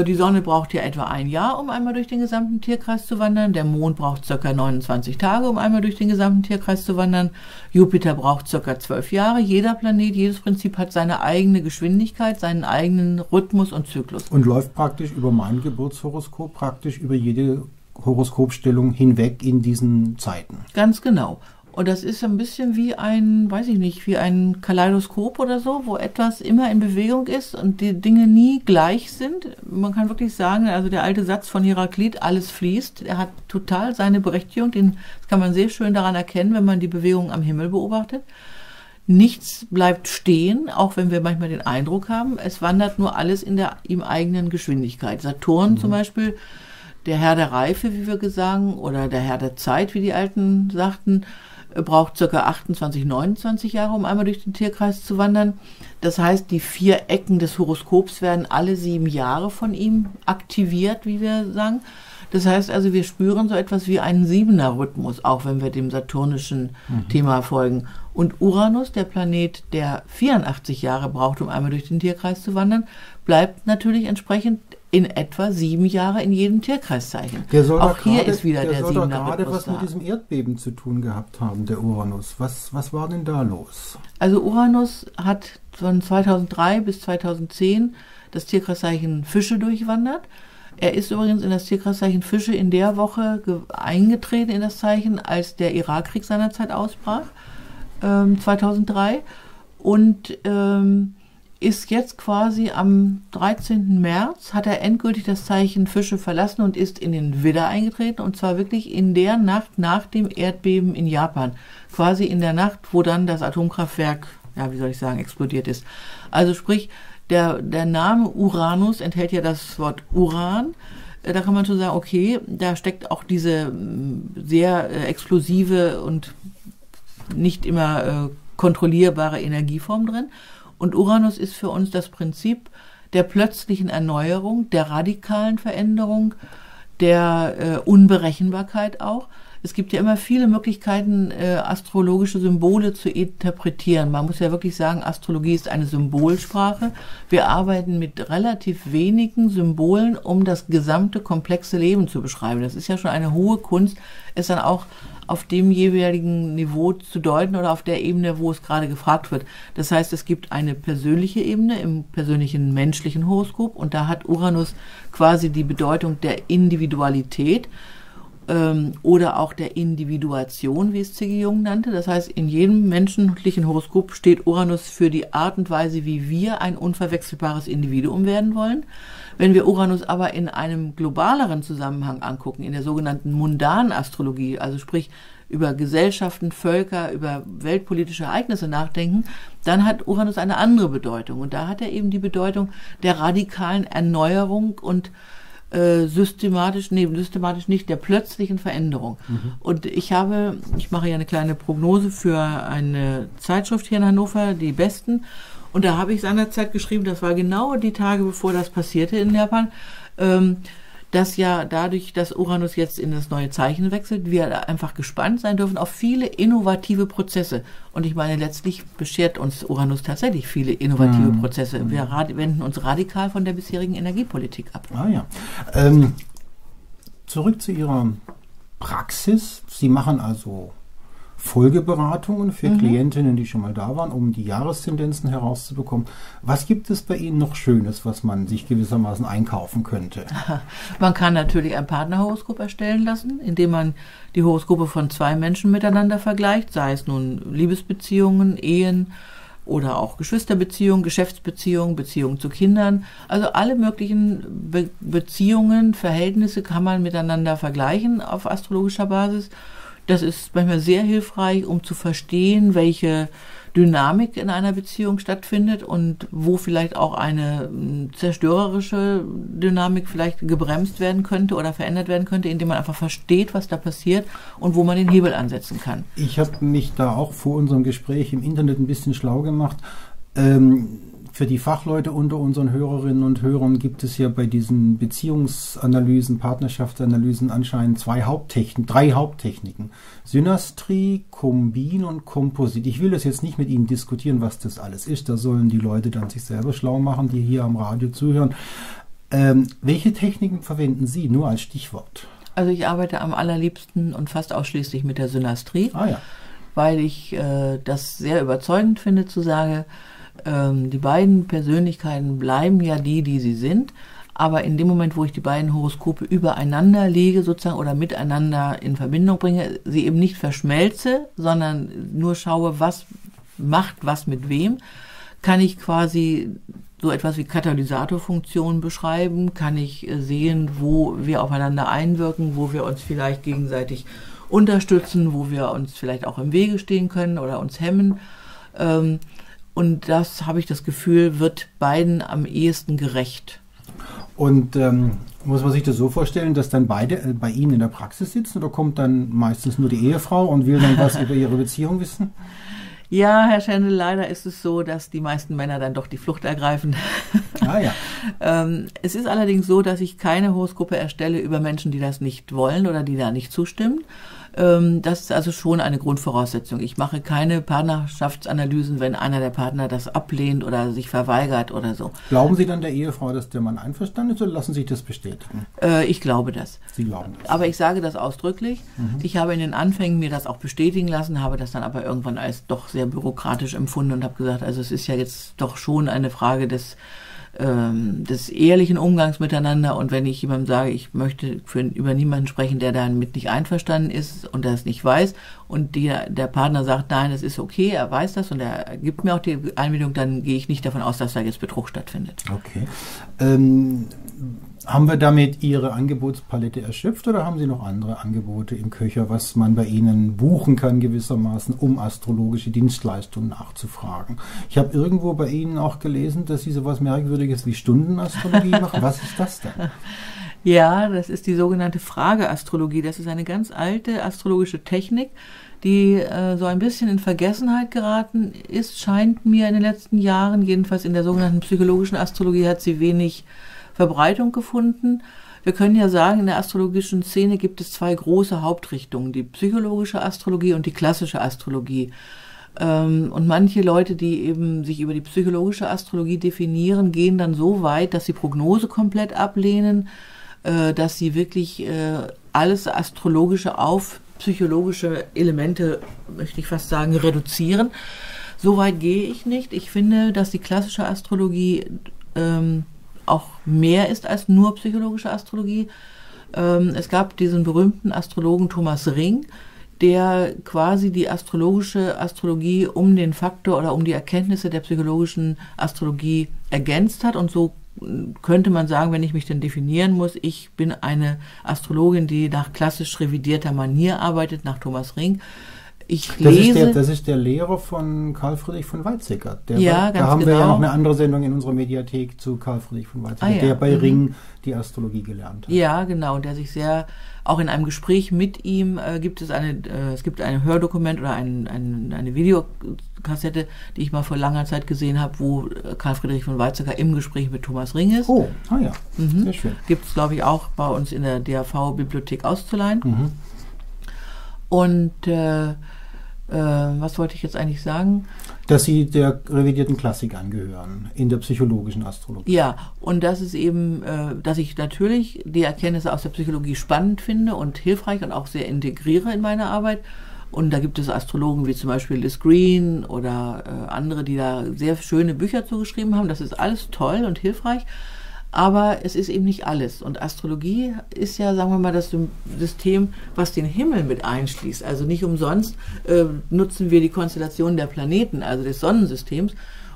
Die Sonne braucht ja etwa ein Jahr, um einmal durch den gesamten Tierkreis zu wandern. Der Mond braucht ca. neunundzwanzig Tage, um einmal durch den gesamten Tierkreis zu wandern. Jupiter braucht ca. zwölf Jahre. Jeder Planet, jedes Prinzip hat seine eigene Geschwindigkeit, seinen eigenen Rhythmus und Zyklus. Und läuft praktisch über mein Geburtshoroskop, praktisch über jede Horoskopstellung hinweg in diesen Zeiten. Ganz genau. Und das ist ein bisschen wie ein, weiß ich nicht, wie ein Kaleidoskop oder so, wo etwas immer in Bewegung ist und die Dinge nie gleich sind. Man kann wirklich sagen, also der alte Satz von Heraklit, alles fließt, er hat total seine Berechtigung. Den, das kann man sehr schön daran erkennen, wenn man die Bewegung am Himmel beobachtet. Nichts bleibt stehen, auch wenn wir manchmal den Eindruck haben, es wandert nur alles in der ihm eigenen Geschwindigkeit. Saturn mhm. zum Beispiel, der Herr der Reife, wie wir sagen, oder der Herr der Zeit, wie die Alten sagten, braucht ca. achtundzwanzig, neunundzwanzig Jahre, um einmal durch den Tierkreis zu wandern. Das heißt, die vier Ecken des Horoskops werden alle sieben Jahre von ihm aktiviert, wie wir sagen. Das heißt also, wir spüren so etwas wie einen Siebener-Rhythmus, auch wenn wir dem saturnischen mhm. Thema folgen. Und Uranus, der Planet, der vierundachtzig Jahre braucht, um einmal durch den Tierkreis zu wandern, bleibt natürlich entsprechend in etwa sieben Jahre in jedem Tierkreiszeichen. Auch hier grade, ist wieder der, der Siebener-Rhythmus. Der soll da gerade was mit diesem Erdbeben zu tun gehabt haben, der Uranus. Was, was war denn da los? Also Uranus hat von zweitausenddrei bis zweitausendzehn das Tierkreiszeichen Fische durchwandert. Er ist übrigens in das Tierkreiszeichen Fische in der Woche eingetreten in das Zeichen, als der Irakkrieg seinerzeit ausbrach, ähm, zweitausenddrei. Und ähm, ist jetzt quasi am dreizehnten März, hat er endgültig das Zeichen Fische verlassen und ist in den Widder eingetreten. Und zwar wirklich in der Nacht nach dem Erdbeben in Japan. Quasi in der Nacht, wo dann das Atomkraftwerk, ja wie soll ich sagen, explodiert ist. Also sprich... Der, der Name Uranus enthält ja das Wort Uran. Da kann man schon sagen, okay, da steckt auch diese sehr explosive und nicht immer kontrollierbare Energieform drin. Und Uranus ist für uns das Prinzip der plötzlichen Erneuerung, der radikalen Veränderung, der Unberechenbarkeit auch. Es gibt ja immer viele Möglichkeiten, äh, astrologische Symbole zu interpretieren. Man muss ja wirklich sagen, Astrologie ist eine Symbolsprache. Wir arbeiten mit relativ wenigen Symbolen, um das gesamte komplexe Leben zu beschreiben. Das ist ja schon eine hohe Kunst, es dann auch auf dem jeweiligen Niveau zu deuten oder auf der Ebene, wo es gerade gefragt wird. Das heißt, es gibt eine persönliche Ebene im persönlichen menschlichen Horoskop und da hat Uranus quasi die Bedeutung der Individualität oder auch der Individuation, wie es C G Jung nannte. Das heißt, in jedem menschlichen Horoskop steht Uranus für die Art und Weise, wie wir ein unverwechselbares Individuum werden wollen. Wenn wir Uranus aber in einem globaleren Zusammenhang angucken, in der sogenannten mundanen Astrologie, also sprich über Gesellschaften, Völker, über weltpolitische Ereignisse nachdenken, dann hat Uranus eine andere Bedeutung. Und da hat er eben die Bedeutung der radikalen Erneuerung und systematisch, nee, systematisch nicht, der plötzlichen Veränderung. Mhm. Und ich habe, ich mache ja eine kleine Prognose für eine Zeitschrift hier in Hannover, die Besten. Und da habe ich seinerzeit geschrieben, das war genau die Tage, bevor das passierte in Japan, ähm, dass ja dadurch, dass Uranus jetzt in das neue Zeichen wechselt, wir einfach gespannt sein dürfen auf viele innovative Prozesse. Und ich meine, letztlich beschert uns Uranus tatsächlich viele innovative hm. Prozesse. Wir wenden uns radikal von der bisherigen Energiepolitik ab. Ah ja. Ähm, zurück zu Ihrer Praxis. Sie machen also Folgeberatungen für mhm. Klientinnen, die schon mal da waren, um die Jahrestendenzen herauszubekommen. Was gibt es bei Ihnen noch Schönes, was man sich gewissermaßen einkaufen könnte? Man kann natürlich ein Partnerhoroskop erstellen lassen, indem man die Horoskope von zwei Menschen miteinander vergleicht, sei es nun Liebesbeziehungen, Ehen oder auch Geschwisterbeziehungen, Geschäftsbeziehungen, Beziehungen zu Kindern. Also alle möglichen Be- Beziehungen, Verhältnisse kann man miteinander vergleichen auf astrologischer Basis. Das ist manchmal sehr hilfreich, um zu verstehen, welche Dynamik in einer Beziehung stattfindet und wo vielleicht auch eine zerstörerische Dynamik vielleicht gebremst werden könnte oder verändert werden könnte, indem man einfach versteht, was da passiert und wo man den Hebel ansetzen kann. Ich habe mich da auch vor unserem Gespräch im Internet ein bisschen schlau gemacht. Ähm Für die Fachleute unter unseren Hörerinnen und Hörern gibt es ja bei diesen Beziehungsanalysen, Partnerschaftsanalysen anscheinend zwei Haupttechniken, drei Haupttechniken. Synastrie, Kombin und Komposit. Ich will das jetzt nicht mit Ihnen diskutieren, was das alles ist. Da sollen die Leute dann sich selber schlau machen, die hier am Radio zuhören. Ähm, welche Techniken verwenden Sie nur als Stichwort? Also ich arbeite am allerliebsten und fast ausschließlich mit der Synastrie, ah, ja. weil ich äh, das sehr überzeugend finde zu sagen, die beiden Persönlichkeiten bleiben ja die, die sie sind, aber in dem Moment, wo ich die beiden Horoskope übereinander lege sozusagen oder miteinander in Verbindung bringe, sie eben nicht verschmelze, sondern nur schaue, was macht was mit wem, kann ich quasi so etwas wie Katalysatorfunktion beschreiben, kann ich sehen, wo wir aufeinander einwirken, wo wir uns vielleicht gegenseitig unterstützen, wo wir uns vielleicht auch im Wege stehen können oder uns hemmen. ähm, Und das, habe ich das Gefühl, wird beiden am ehesten gerecht. Und ähm, muss man sich das so vorstellen, dass dann beide äh, bei Ihnen in der Praxis sitzen oder kommt dann meistens nur die Ehefrau und will dann was über ihre Beziehung wissen? Ja, Herr Schendel, leider ist es so, dass die meisten Männer dann doch die Flucht ergreifen. Ah, ja. ähm, es ist allerdings so, dass ich keine Horoskope erstelle über Menschen, die das nicht wollen oder die da nicht zustimmen. Ähm, das ist also schon eine Grundvoraussetzung. Ich mache keine Partnerschaftsanalysen, wenn einer der Partner das ablehnt oder sich verweigert oder so. Glauben Sie dann der Ehefrau, dass der Mann einverstanden ist oder lassen Sie sich das bestätigen? Äh, ich glaube das. Sie glauben das. Aber ich sage das ausdrücklich. Mhm. Ich habe in den Anfängen mir das auch bestätigen lassen, habe das dann aber irgendwann als doch sehr bürokratisch empfunden und habe gesagt, also es ist ja jetzt doch schon eine Frage des, ähm, des ehrlichen Umgangs miteinander und wenn ich jemandem sage, ich möchte für, über niemanden sprechen, der damit nicht einverstanden ist und der es nicht weiß und der, der Partner sagt, nein, es ist okay, er weiß das und er gibt mir auch die Einwilligung, dann gehe ich nicht davon aus, dass da jetzt Betrug stattfindet. Okay. Ähm, haben wir damit Ihre Angebotspalette erschöpft oder haben Sie noch andere Angebote im Köcher, was man bei Ihnen buchen kann gewissermaßen, um astrologische Dienstleistungen nachzufragen? Ich habe irgendwo bei Ihnen auch gelesen, dass Sie sowas Merkwürdiges wie Stundenastrologie machen. Was ist das denn? Ja, das ist die sogenannte Frageastrologie. Das ist eine ganz alte astrologische Technik, die äh, so ein bisschen in Vergessenheit geraten ist, scheint mir in den letzten Jahren. Jedenfalls in der sogenannten psychologischen Astrologie hat sie wenig Verbreitung gefunden. Wir können ja sagen, in der astrologischen Szene gibt es zwei große Hauptrichtungen, die psychologische Astrologie und die klassische Astrologie. Und manche Leute, die eben sich über die psychologische Astrologie definieren, gehen dann so weit, dass sie Prognose komplett ablehnen, dass sie wirklich alles Astrologische auf psychologische Elemente, möchte ich fast sagen, reduzieren. So weit gehe ich nicht. Ich finde, dass die klassische Astrologie ähm, auch mehr ist als nur psychologische Astrologie. Es gab diesen berühmten Astrologen Thomas Ring, der quasi die astrologische Astrologie um den Faktor oder um die Erkenntnisse der psychologischen Astrologie ergänzt hat. Und so könnte man sagen, wenn ich mich denn definieren muss, ich bin eine Astrologin, die nach klassisch revidierter Manier arbeitet, nach Thomas Ring. Ich lese, das, ist der, das ist der Lehrer von Karl Friedrich von Weizsäcker. Der ja, war, ganz da haben genau. wir ja noch eine andere Sendung in unserer Mediathek zu Karl Friedrich von Weizsäcker, ah, ja. der bei mhm. Ring die Astrologie gelernt hat. Ja, genau, der sich sehr, auch in einem Gespräch mit ihm, äh, gibt es eine, äh, es gibt ein Hördokument oder ein, ein, eine Videokassette, die ich mal vor langer Zeit gesehen habe, wo Karl Friedrich von Weizsäcker im Gespräch mit Thomas Ring ist. Oh, ah ja, mhm. sehr schön. Gibt es, glaube ich, auch bei uns in der D A V-Bibliothek auszuleihen. Mhm. Und äh, äh, was wollte ich jetzt eigentlich sagen? Dass Sie der revidierten Klassik angehören, in der psychologischen Astrologie. Ja, und das ist eben, äh, dass ich natürlich die Erkenntnisse aus der Psychologie spannend finde und hilfreich und auch sehr integriere in meine Arbeit. Und da gibt es Astrologen wie zum Beispiel Liz Green oder äh, andere, die da sehr schöne Bücher zugeschrieben haben. Das ist alles toll und hilfreich. Aber es ist eben nicht alles. Und Astrologie ist ja, sagen wir mal, das System, was den Himmel mit einschließt. Also nicht umsonst äh, nutzen wir die Konstellationen der Planeten, also des Sonnensystems.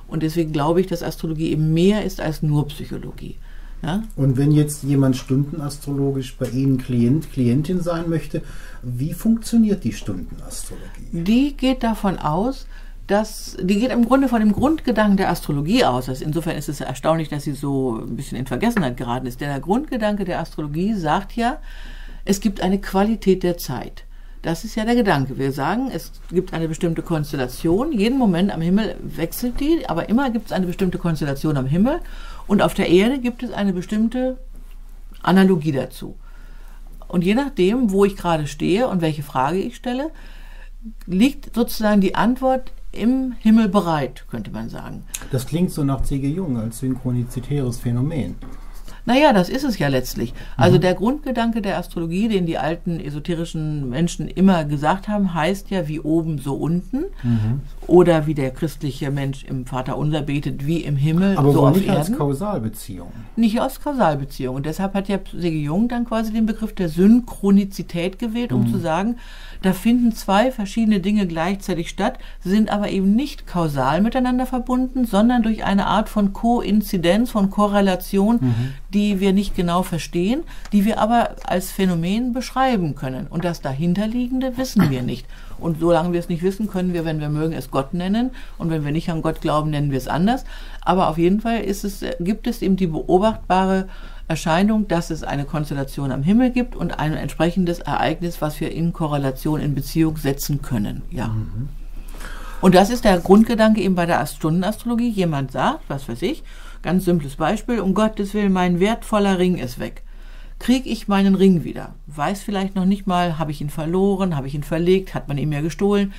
Und deswegen glaube ich, dass Astrologie eben mehr ist als nur Psychologie. Ja? Und wenn jetzt jemand stundenastrologisch bei Ihnen Klient, Klientin sein möchte, wie funktioniert die Stundenastrologie? Die geht davon aus, Das, die geht im Grunde von dem Grundgedanken der Astrologie aus. Also insofern ist es erstaunlich, dass sie so ein bisschen in Vergessenheit geraten ist. Denn der Grundgedanke der Astrologie sagt ja, es gibt eine Qualität der Zeit. Das ist ja der Gedanke. Wir sagen, es gibt eine bestimmte Konstellation. Jeden Moment am Himmel wechselt die, aber immer gibt es eine bestimmte Konstellation am Himmel. Und auf der Erde gibt es eine bestimmte Analogie dazu. Und je nachdem, wo ich gerade stehe und welche Frage ich stelle, liegt sozusagen die Antwort im Himmel bereit, könnte man sagen. Das klingt so nach C G Jung als synchronizitäres Phänomen. Naja, das ist es ja letztlich. Also mhm. der Grundgedanke der Astrologie, den die alten esoterischen Menschen immer gesagt haben, heißt ja, wie oben, so unten. Mhm. Oder wie der christliche Mensch im Vaterunser betet, wie im Himmel, aber so auf Erden. Aber nicht aus Kausalbeziehung. Nicht aus Kausalbeziehung. Und deshalb hat ja C G Jung dann quasi den Begriff der Synchronizität gewählt, um mhm. zu sagen, da finden zwei verschiedene Dinge gleichzeitig statt, sind aber eben nicht kausal miteinander verbunden, sondern durch eine Art von Koinzidenz, von Korrelation, mhm. die wir nicht genau verstehen, die wir aber als Phänomen beschreiben können. Und das dahinterliegende wissen wir nicht. Und solange wir es nicht wissen, können wir, wenn wir mögen, es Gott nennen. Und wenn wir nicht an Gott glauben, nennen wir es anders. Aber auf jeden Fall ist es, gibt es eben die beobachtbare Erscheinung, dass es eine Konstellation am Himmel gibt und ein entsprechendes Ereignis, was wir in Korrelation, in Beziehung setzen können. Ja. Mhm. Und das ist der Grundgedanke eben bei der Stundenastrologie. Jemand sagt, was weiß ich, ganz simples Beispiel, um Gottes Willen, mein wertvoller Ring ist weg. Kriege ich meinen Ring wieder? Weiß vielleicht noch nicht mal, habe ich ihn verloren, habe ich ihn verlegt, hat man ihn mir gestohlen?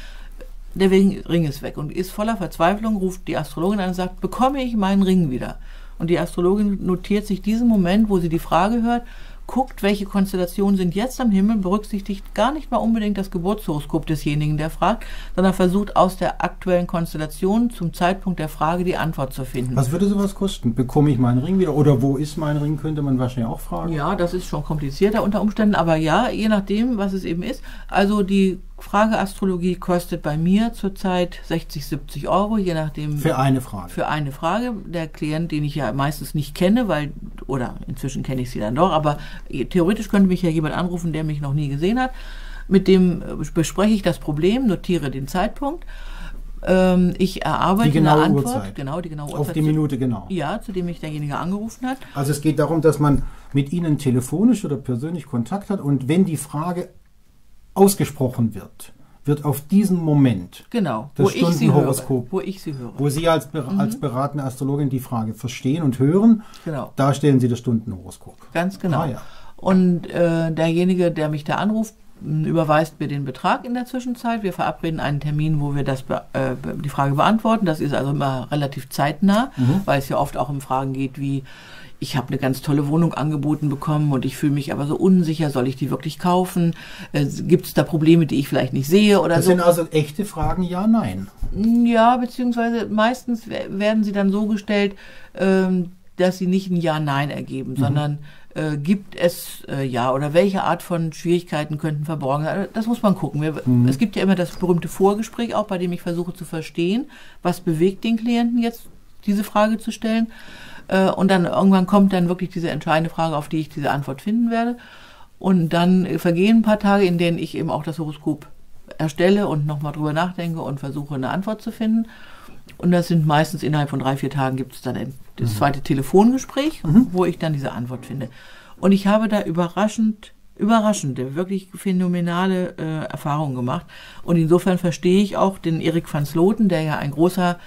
Der Ring ist weg und ist voller Verzweiflung, ruft die Astrologin an und sagt, bekomme ich meinen Ring wieder? Und die Astrologin notiert sich diesen Moment, wo sie die Frage hört, guckt, welche Konstellationen sind jetzt am Himmel, berücksichtigt gar nicht mal unbedingt das Geburtshoroskop desjenigen, der fragt, sondern versucht aus der aktuellen Konstellation zum Zeitpunkt der Frage die Antwort zu finden. Was würde sowas kosten? Bekomme ich meinen Ring wieder? Oder wo ist mein Ring, könnte man wahrscheinlich auch fragen. Ja, das ist schon komplizierter unter Umständen, aber ja, je nachdem, was es eben ist. Also die Frage Astrologie kostet bei mir zurzeit sechzig, siebzig Euro, je nachdem. Für eine Frage. Für eine Frage. Der Klient, den ich ja meistens nicht kenne, weil, oder inzwischen kenne ich sie dann doch, aber theoretisch könnte mich ja jemand anrufen, der mich noch nie gesehen hat. Mit dem bespreche ich das Problem, notiere den Zeitpunkt. Ich erarbeite die genaue eine Antwort, Uhrzeit. Genau, die genaue Uhrzeit. Auf die Minute genau. Ja, zu dem mich derjenige angerufen hat. Also es geht darum, dass man mit Ihnen telefonisch oder persönlich Kontakt hat und wenn die Frage ausgesprochen wird, wird auf diesen Moment genau, das Stundenhoroskop, wo ich Sie höre. Wo Sie als, mhm. als beratende Astrologin die Frage verstehen und hören, genau. Da stellen Sie das Stundenhoroskop. Ganz genau. Ah, ja. Und äh, derjenige, der mich da anruft, überweist mir den Betrag in der Zwischenzeit. Wir verabreden einen Termin, wo wir das be äh, die Frage beantworten. Das ist also immer relativ zeitnah, mhm. weil es ja oft auch um Fragen geht wie, ich habe eine ganz tolle Wohnung angeboten bekommen und ich fühle mich aber so unsicher, soll ich die wirklich kaufen? Äh, Gibt es da Probleme, die ich vielleicht nicht sehe? Oder das so? Sind also echte Fragen, ja, nein. Ja, beziehungsweise meistens werden sie dann so gestellt, ähm, dass sie nicht ein Ja-Nein ergeben, mhm. sondern äh, gibt es äh, ja oder welche Art von Schwierigkeiten könnten verborgen sein? Das muss man gucken. Wir, mhm. Es gibt ja immer das berühmte Vorgespräch auch, bei dem ich versuche zu verstehen, was bewegt den Klienten jetzt, diese Frage zu stellen. Äh, und dann irgendwann kommt dann wirklich diese entscheidende Frage, auf die ich diese Antwort finden werde. Und dann äh, vergehen ein paar Tage, in denen ich eben auch das Horoskop erstelle und nochmal drüber nachdenke und versuche, eine Antwort zu finden. Und das sind meistens innerhalb von drei, vier Tagen gibt es dann das zweite Telefongespräch, mhm. wo ich dann diese Antwort finde. Und ich habe da überraschend, überraschende, wirklich phänomenale äh, Erfahrungen gemacht. Und insofern verstehe ich auch den Erik van Sloten, der ja ein großer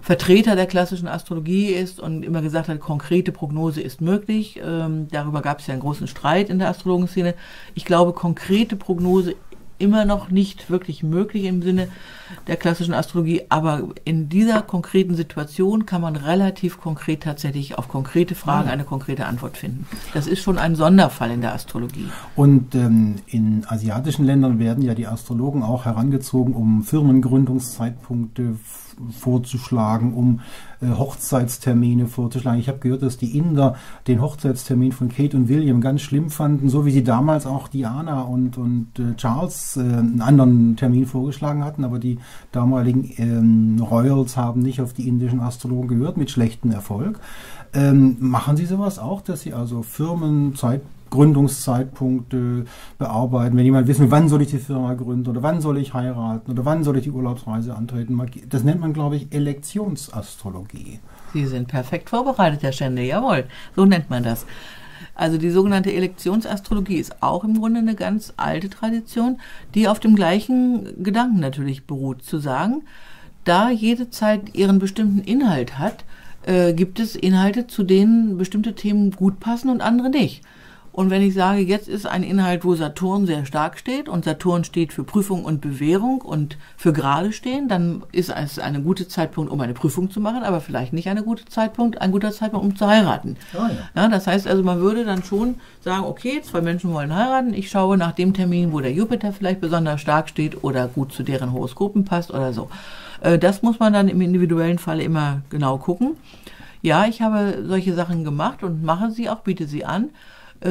Vertreter der klassischen Astrologie ist und immer gesagt hat, konkrete Prognose ist möglich. Ähm, darüber gab es ja einen großen Streit in der Astrologenszene. Ich glaube, konkrete Prognose immer noch nicht wirklich möglich im Sinne der klassischen Astrologie, aber in dieser konkreten Situation kann man relativ konkret tatsächlich auf konkrete Fragen eine konkrete Antwort finden. Das ist schon ein Sonderfall in der Astrologie. Und ähm, in asiatischen Ländern werden ja die Astrologen auch herangezogen, um Firmengründungszeitpunkte vorzuschlagen, um äh, Hochzeitstermine vorzuschlagen. Ich habe gehört, dass die Inder den Hochzeitstermin von Kate und William ganz schlimm fanden, so wie sie damals auch Diana und, und äh, Charles äh, einen anderen Termin vorgeschlagen hatten, aber die damaligen ähm, Royals haben nicht auf die indischen Astrologen gehört, mit schlechtem Erfolg. Ähm, machen Sie sowas auch, dass Sie also Firmen, Zeit, Gründungszeitpunkte bearbeiten, wenn jemand wissen will, wann soll ich die Firma gründen oder wann soll ich heiraten oder wann soll ich die Urlaubsreise antreten. Das nennt man, glaube ich, Elektionsastrologie. Sie sind perfekt vorbereitet, Herr Schende, jawohl, so nennt man das. Also die sogenannte Elektionsastrologie ist auch im Grunde eine ganz alte Tradition, die auf dem gleichen Gedanken natürlich beruht, zu sagen, da jede Zeit ihren bestimmten Inhalt hat, äh, gibt es Inhalte, zu denen bestimmte Themen gut passen und andere nicht. Und wenn ich sage, jetzt ist ein Inhalt, wo Saturn sehr stark steht und Saturn steht für Prüfung und Bewährung und für gerade stehen, dann ist es ein guter Zeitpunkt, um eine Prüfung zu machen, aber vielleicht nicht eine gute Zeitpunkt, ein guter Zeitpunkt, um zu heiraten. Oh ja. Ja, das heißt also, man würde dann schon sagen, okay, zwei Menschen wollen heiraten, ich schaue nach dem Termin, wo der Jupiter vielleicht besonders stark steht oder gut zu deren Horoskopen passt oder so. Das muss man dann im individuellen Fall immer genau gucken. Ja, ich habe solche Sachen gemacht und mache sie auch, biete sie an.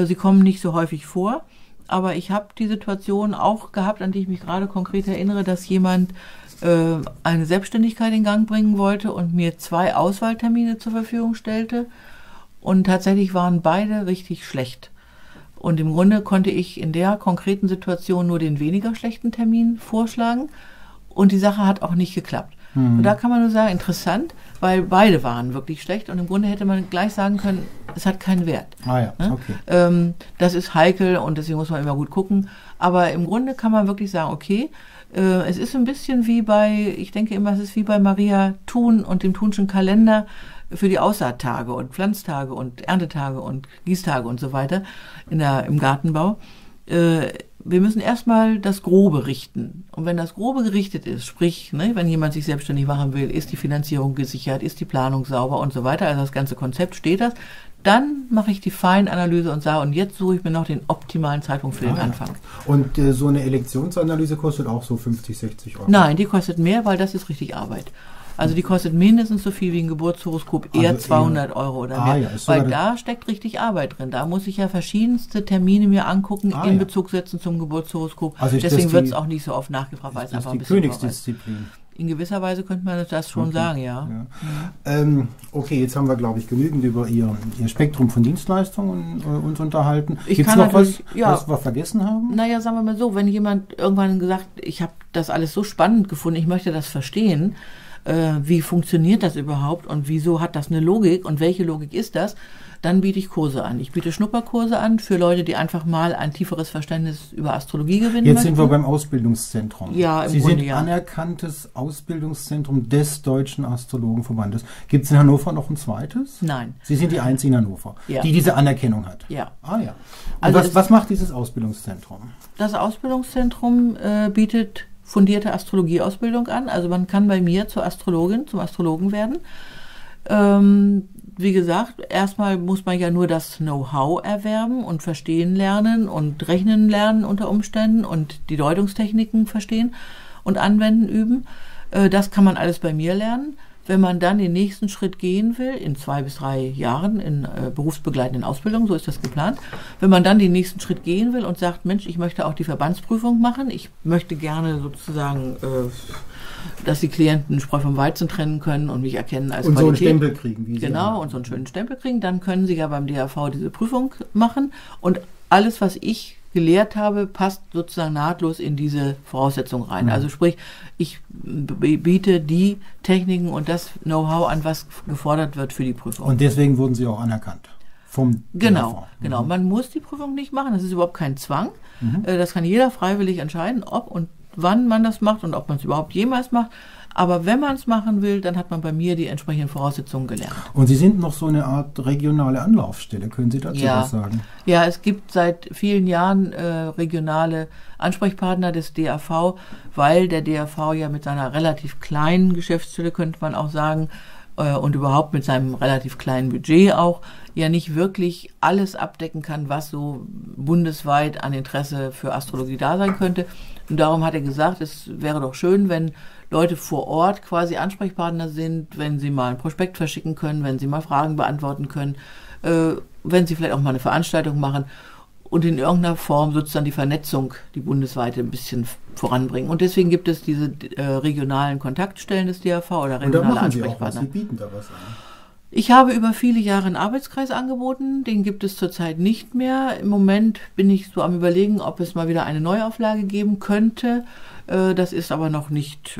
Sie kommen nicht so häufig vor, aber ich habe die Situation auch gehabt, an die ich mich gerade konkret erinnere, dass jemand äh, eine Selbstständigkeit in Gang bringen wollte und mir zwei Auswahltermine zur Verfügung stellte und tatsächlich waren beide richtig schlecht. Und im Grunde konnte ich in der konkreten Situation nur den weniger schlechten Termin vorschlagen und die Sache hat auch nicht geklappt. Hm. Und da kann man nur sagen, interessant, weil beide waren wirklich schlecht und im Grunde hätte man gleich sagen können, es hat keinen Wert. Ah ja, okay. Ähm, das ist heikel und deswegen muss man immer gut gucken. Aber im Grunde kann man wirklich sagen, okay, äh, es ist ein bisschen wie bei, ich denke immer, es ist wie bei Maria Thun und dem Thunschen Kalender für die Aussaattage und Pflanztage und Erntetage und Gießtage und so weiter in der, im Gartenbau. Äh, Wir müssen erstmal das Grobe richten. Und wenn das Grobe gerichtet ist, sprich, ne, wenn jemand sich selbstständig machen will, ist die Finanzierung gesichert, ist die Planung sauber und so weiter, also das ganze Konzept steht das, dann mache ich die Feinanalyse und sage, und jetzt suche ich mir noch den optimalen Zeitpunkt für ah, den Anfang. Ja. Und äh, so eine Elektionsanalyse kostet auch so fünfzig, sechzig Euro? Nein, die kostet mehr, weil das ist richtig Arbeit. Also die kostet mindestens so viel wie ein Geburtshoroskop, eher also zweihundert Euro oder mehr. Ah, ja, weil da steckt richtig Arbeit drin. Da muss ich ja verschiedenste Termine mir angucken, ah, in ja. Bezug setzen zum Geburtshoroskop. Also deswegen wird es auch nicht so oft nachgefragt, weil es einfach ein bisschen Königsdisziplin. In gewisser Weise könnte man das schon okay. sagen, ja. ja. Ähm, okay, jetzt haben wir, glaube ich, genügend über Ihr, ihr Spektrum von Dienstleistungen äh, uns unterhalten. Gibt es noch was, ja, was wir vergessen haben? Naja, sagen wir mal so, wenn jemand irgendwann gesagt, ich habe das alles so spannend gefunden, ich möchte das verstehen, wie funktioniert das überhaupt und wieso hat das eine Logik und welche Logik ist das, dann biete ich Kurse an. Ich biete Schnupperkurse an für Leute, die einfach mal ein tieferes Verständnis über Astrologie gewinnen Jetzt möchten. sind wir beim Ausbildungszentrum. Ja, im Sie Grunde, sind ja. anerkanntes Ausbildungszentrum des Deutschen Astrologenverbandes. Gibt es in Hannover noch ein zweites? Nein. Sie sind die einzige in Hannover, ja. die diese Anerkennung hat? Ja. Ah ja. Und also was, was macht dieses Ausbildungszentrum? Das Ausbildungszentrum äh, bietet fundierte Astrologieausbildung an. Also man kann bei mir zur Astrologin, zum Astrologen werden. Ähm, wie gesagt, erstmal muss man ja nur das Know-how erwerben und verstehen lernen und rechnen lernen unter Umständen und die Deutungstechniken verstehen und anwenden üben. Äh, das kann man alles bei mir lernen. Wenn man dann den nächsten Schritt gehen will, in zwei bis drei Jahren in äh, berufsbegleitenden Ausbildung, so ist das geplant, wenn man dann den nächsten Schritt gehen will und sagt, Mensch, ich möchte auch die Verbandsprüfung machen, ich möchte gerne sozusagen, äh, dass die Klienten Spreu vom Weizen trennen können und mich erkennen als Qualität. Und so einen Stempel kriegen. Wie genau, und so einen schönen Stempel kriegen, dann können Sie ja beim D A V diese Prüfung machen und alles, was ich gelehrt habe, passt sozusagen nahtlos in diese Voraussetzung rein. Also sprich, ich biete die Techniken und das Know-how an, was gefordert wird für die Prüfung. Und deswegen wurden Sie auch anerkannt? Vom genau, mhm. genau. Man muss die Prüfung nicht machen, das ist überhaupt kein Zwang. Mhm. Das kann jeder freiwillig entscheiden, ob und wann man das macht und ob man es überhaupt jemals macht. Aber wenn man es machen will, dann hat man bei mir die entsprechenden Voraussetzungen gelernt. Und Sie sind noch so eine Art regionale Anlaufstelle, können Sie dazu ja. was sagen? Ja, es gibt seit vielen Jahren äh, regionale Ansprechpartner des D A V, weil der D A V ja mit seiner relativ kleinen Geschäftsstelle, könnte man auch sagen, äh, und überhaupt mit seinem relativ kleinen Budget auch, ja nicht wirklich alles abdecken kann, was so bundesweit an Interesse für Astrologie da sein könnte. Und darum hat er gesagt, es wäre doch schön, wenn Leute vor Ort quasi Ansprechpartner sind, wenn sie mal ein Prospekt verschicken können, wenn sie mal Fragen beantworten können, äh, wenn sie vielleicht auch mal eine Veranstaltung machen und in irgendeiner Form sozusagen die Vernetzung, die bundesweite, ein bisschen voranbringen. Und deswegen gibt es diese äh, regionalen Kontaktstellen des D A V oder regionale Ansprechpartner. Sie bieten da was an. Ich habe über viele Jahre einen Arbeitskreis angeboten, den gibt es zurzeit nicht mehr. Im Moment bin ich so am Überlegen, ob es mal wieder eine Neuauflage geben könnte. Das ist aber noch nicht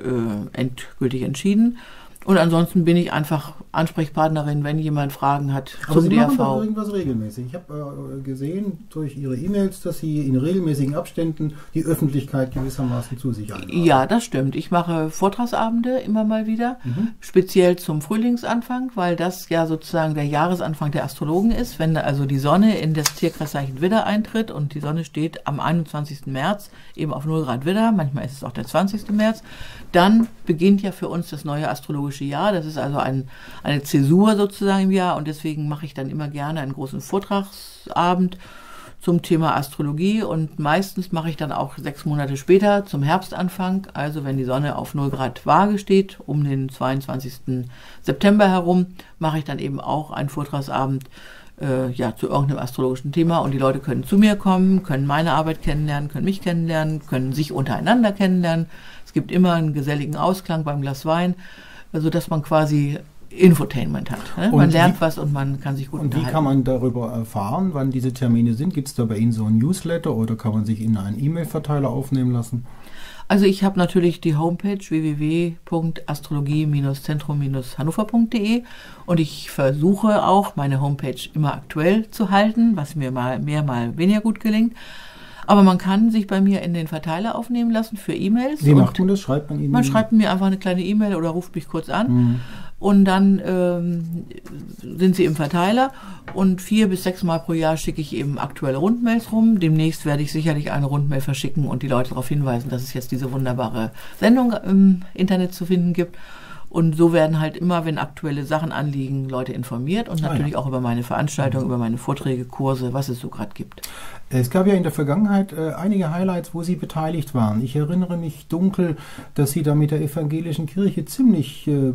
endgültig entschieden. Und ansonsten bin ich einfach Ansprechpartnerin, wenn jemand Fragen hat zum D A V. Aber Sie machen doch irgendwas regelmäßig. Ich habe äh, gesehen durch Ihre E-Mails, dass Sie in regelmäßigen Abständen die Öffentlichkeit gewissermaßen zu sich einladen. Ja, das stimmt. Ich mache Vortragsabende immer mal wieder, mhm. speziell zum Frühlingsanfang, weil das ja sozusagen der Jahresanfang der Astrologen ist, wenn also die Sonne in das Tierkreiszeichen Widder eintritt und die Sonne steht am einundzwanzigsten März eben auf null Grad Widder, manchmal ist es auch der zwanzigste März, dann beginnt ja für uns das neue astrologische Jahr. Das ist also ein, eine Zäsur sozusagen im Jahr und deswegen mache ich dann immer gerne einen großen Vortragsabend zum Thema Astrologie und meistens mache ich dann auch sechs Monate später zum Herbstanfang, also wenn die Sonne auf null Grad Waage steht, um den zweiundzwanzigsten September herum, mache ich dann eben auch einen Vortragsabend äh, ja, zu irgendeinem astrologischen Thema und die Leute können zu mir kommen, können meine Arbeit kennenlernen, können mich kennenlernen, können sich untereinander kennenlernen. Es gibt immer einen geselligen Ausklang beim Glas Wein. Also dass man quasi Infotainment hat. Ne? Man lernt wie, was und man kann sich gut und unterhalten. Und wie kann man darüber erfahren, wann diese Termine sind? Gibt es da bei Ihnen so ein Newsletter oder kann man sich in einen E-Mail-Verteiler aufnehmen lassen? Also ich habe natürlich die Homepage w w w punkt astrologie Bindestrich zentrum Bindestrich hannover punkt de und ich versuche auch, meine Homepage immer aktuell zu halten, was mir mal mehr, mal weniger gut gelingt. Aber man kann sich bei mir in den Verteiler aufnehmen lassen für E-Mails. Wie macht man das? Schreibt man Ihnen? Man schreibt mir einfach eine kleine E-Mail oder ruft mich kurz an. Mhm. Und dann ähm, sind sie im Verteiler. Und vier bis sechs Mal pro Jahr schicke ich eben aktuelle Rundmails rum. Demnächst werde ich sicherlich eine Rundmail verschicken und die Leute darauf hinweisen, dass es jetzt diese wunderbare Sendung im Internet zu finden gibt. Und so werden halt immer, wenn aktuelle Sachen anliegen, Leute informiert und natürlich ah, ja. auch über meine Veranstaltungen, über meine Vorträge, Kurse, was es so gerade gibt. Es gab ja in der Vergangenheit äh, einige Highlights, wo Sie beteiligt waren. Ich erinnere mich dunkel, dass Sie da mit der evangelischen Kirche ziemlich äh,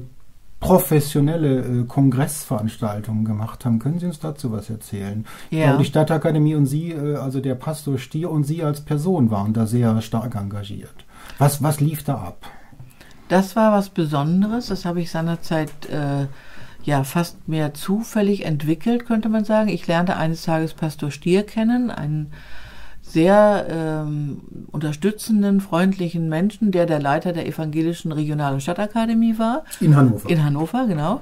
professionelle äh, Kongressveranstaltungen gemacht haben. Können Sie uns dazu was erzählen? Ja. Die Stadtakademie und Sie, äh, also der Pastor Stier und Sie als Person waren da sehr stark engagiert. Was, was lief da ab? Das war was Besonderes, das habe ich seinerzeit äh, ja fast mehr zufällig entwickelt, könnte man sagen. Ich lernte eines Tages Pastor Stier kennen, einen sehr ähm, unterstützenden, freundlichen Menschen, der der Leiter der evangelischen Regionalen Stadtakademie war. In Hannover. In Hannover, genau.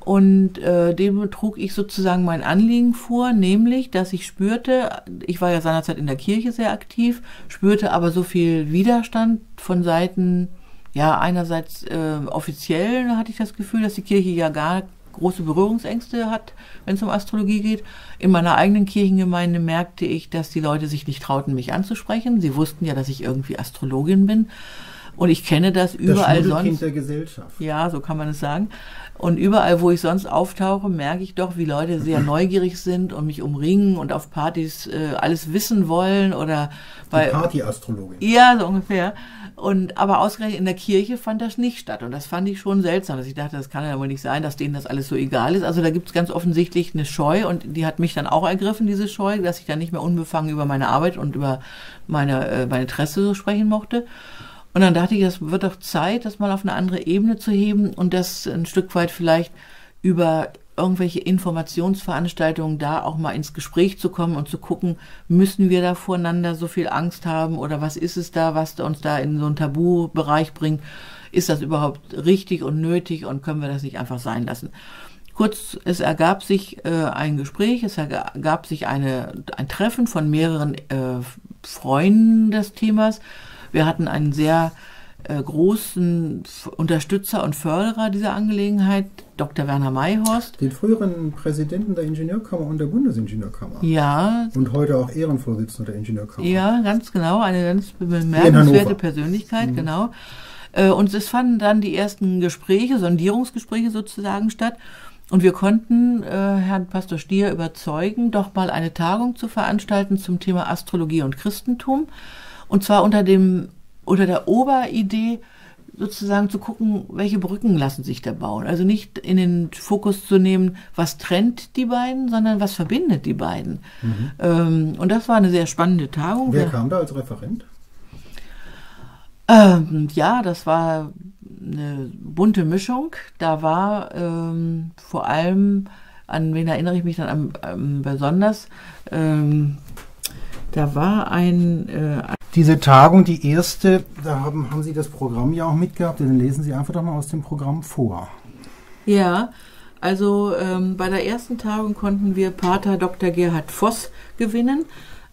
Und äh, dem trug ich sozusagen mein Anliegen vor, nämlich, dass ich spürte, ich war ja seinerzeit in der Kirche sehr aktiv, spürte aber so viel Widerstand von Seiten... Ja, einerseits äh, offiziell hatte ich das Gefühl, dass die Kirche ja gar große Berührungsängste hat, wenn es um Astrologie geht. In meiner eigenen Kirchengemeinde merkte ich, dass die Leute sich nicht trauten, mich anzusprechen. Sie wussten ja, dass ich irgendwie Astrologin bin. Und ich kenne das überall sonst. Das Schmuddelkind der Gesellschaft. Ja, so kann man es sagen. Und überall, wo ich sonst auftauche, merke ich doch, wie Leute sehr neugierig sind und mich umringen und auf Partys äh, alles wissen wollen oder bei Partyastrologin. Ja, so ungefähr. Und aber ausgerechnet in der Kirche fand das nicht statt und das fand ich schon seltsam, dass ich dachte, das kann ja wohl nicht sein, dass denen das alles so egal ist. Also da gibt es ganz offensichtlich eine Scheu und die hat mich dann auch ergriffen, diese Scheu, dass ich dann nicht mehr unbefangen über meine Arbeit und über meine äh, meine Interesse so sprechen mochte. Und dann dachte ich, das wird doch Zeit, das mal auf eine andere Ebene zu heben und das ein Stück weit vielleicht über irgendwelche Informationsveranstaltungen da auch mal ins Gespräch zu kommen und zu gucken, müssen wir da voreinander so viel Angst haben oder was ist es da, was uns da in so einen Tabubereich bringt? Ist das überhaupt richtig und nötig und können wir das nicht einfach sein lassen? Kurz, es ergab sich äh, ein Gespräch, es ergab sich eine, ein Treffen von mehreren äh, Freunden des Themas. Wir hatten einen sehr äh, großen Unterstützer und Förderer dieser Angelegenheit, Doktor Werner Mayhorst. Den früheren Präsidenten der Ingenieurkammer und der Bundesingenieurkammer. Ja. Und heute auch Ehrenvorsitzender der Ingenieurkammer. Ja, ganz genau. Eine ganz bemerkenswerte Persönlichkeit, mhm. genau. Äh, und es fanden dann die ersten Gespräche, Sondierungsgespräche sozusagen statt. Und wir konnten äh, Herrn Pastor Stier überzeugen, doch mal eine Tagung zu veranstalten zum Thema Astrologie und Christentum. Und zwar unter dem, unter der Oberidee sozusagen zu gucken, welche Brücken lassen sich da bauen. Also nicht in den Fokus zu nehmen, was trennt die beiden, sondern was verbindet die beiden. Mhm. Ähm, und das war eine sehr spannende Tagung. Wer kam da als Referent? Ähm, ja, das war eine bunte Mischung. Da war ähm, vor allem, an wen erinnere ich mich dann am, am besonders, ähm, da war ein... Äh, Diese Tagung, die erste, da haben, haben Sie das Programm ja auch mitgehabt, dann lesen Sie einfach doch mal aus dem Programm vor. Ja, also ähm, bei der ersten Tagung konnten wir Pater Doktor Gerhard Voss gewinnen,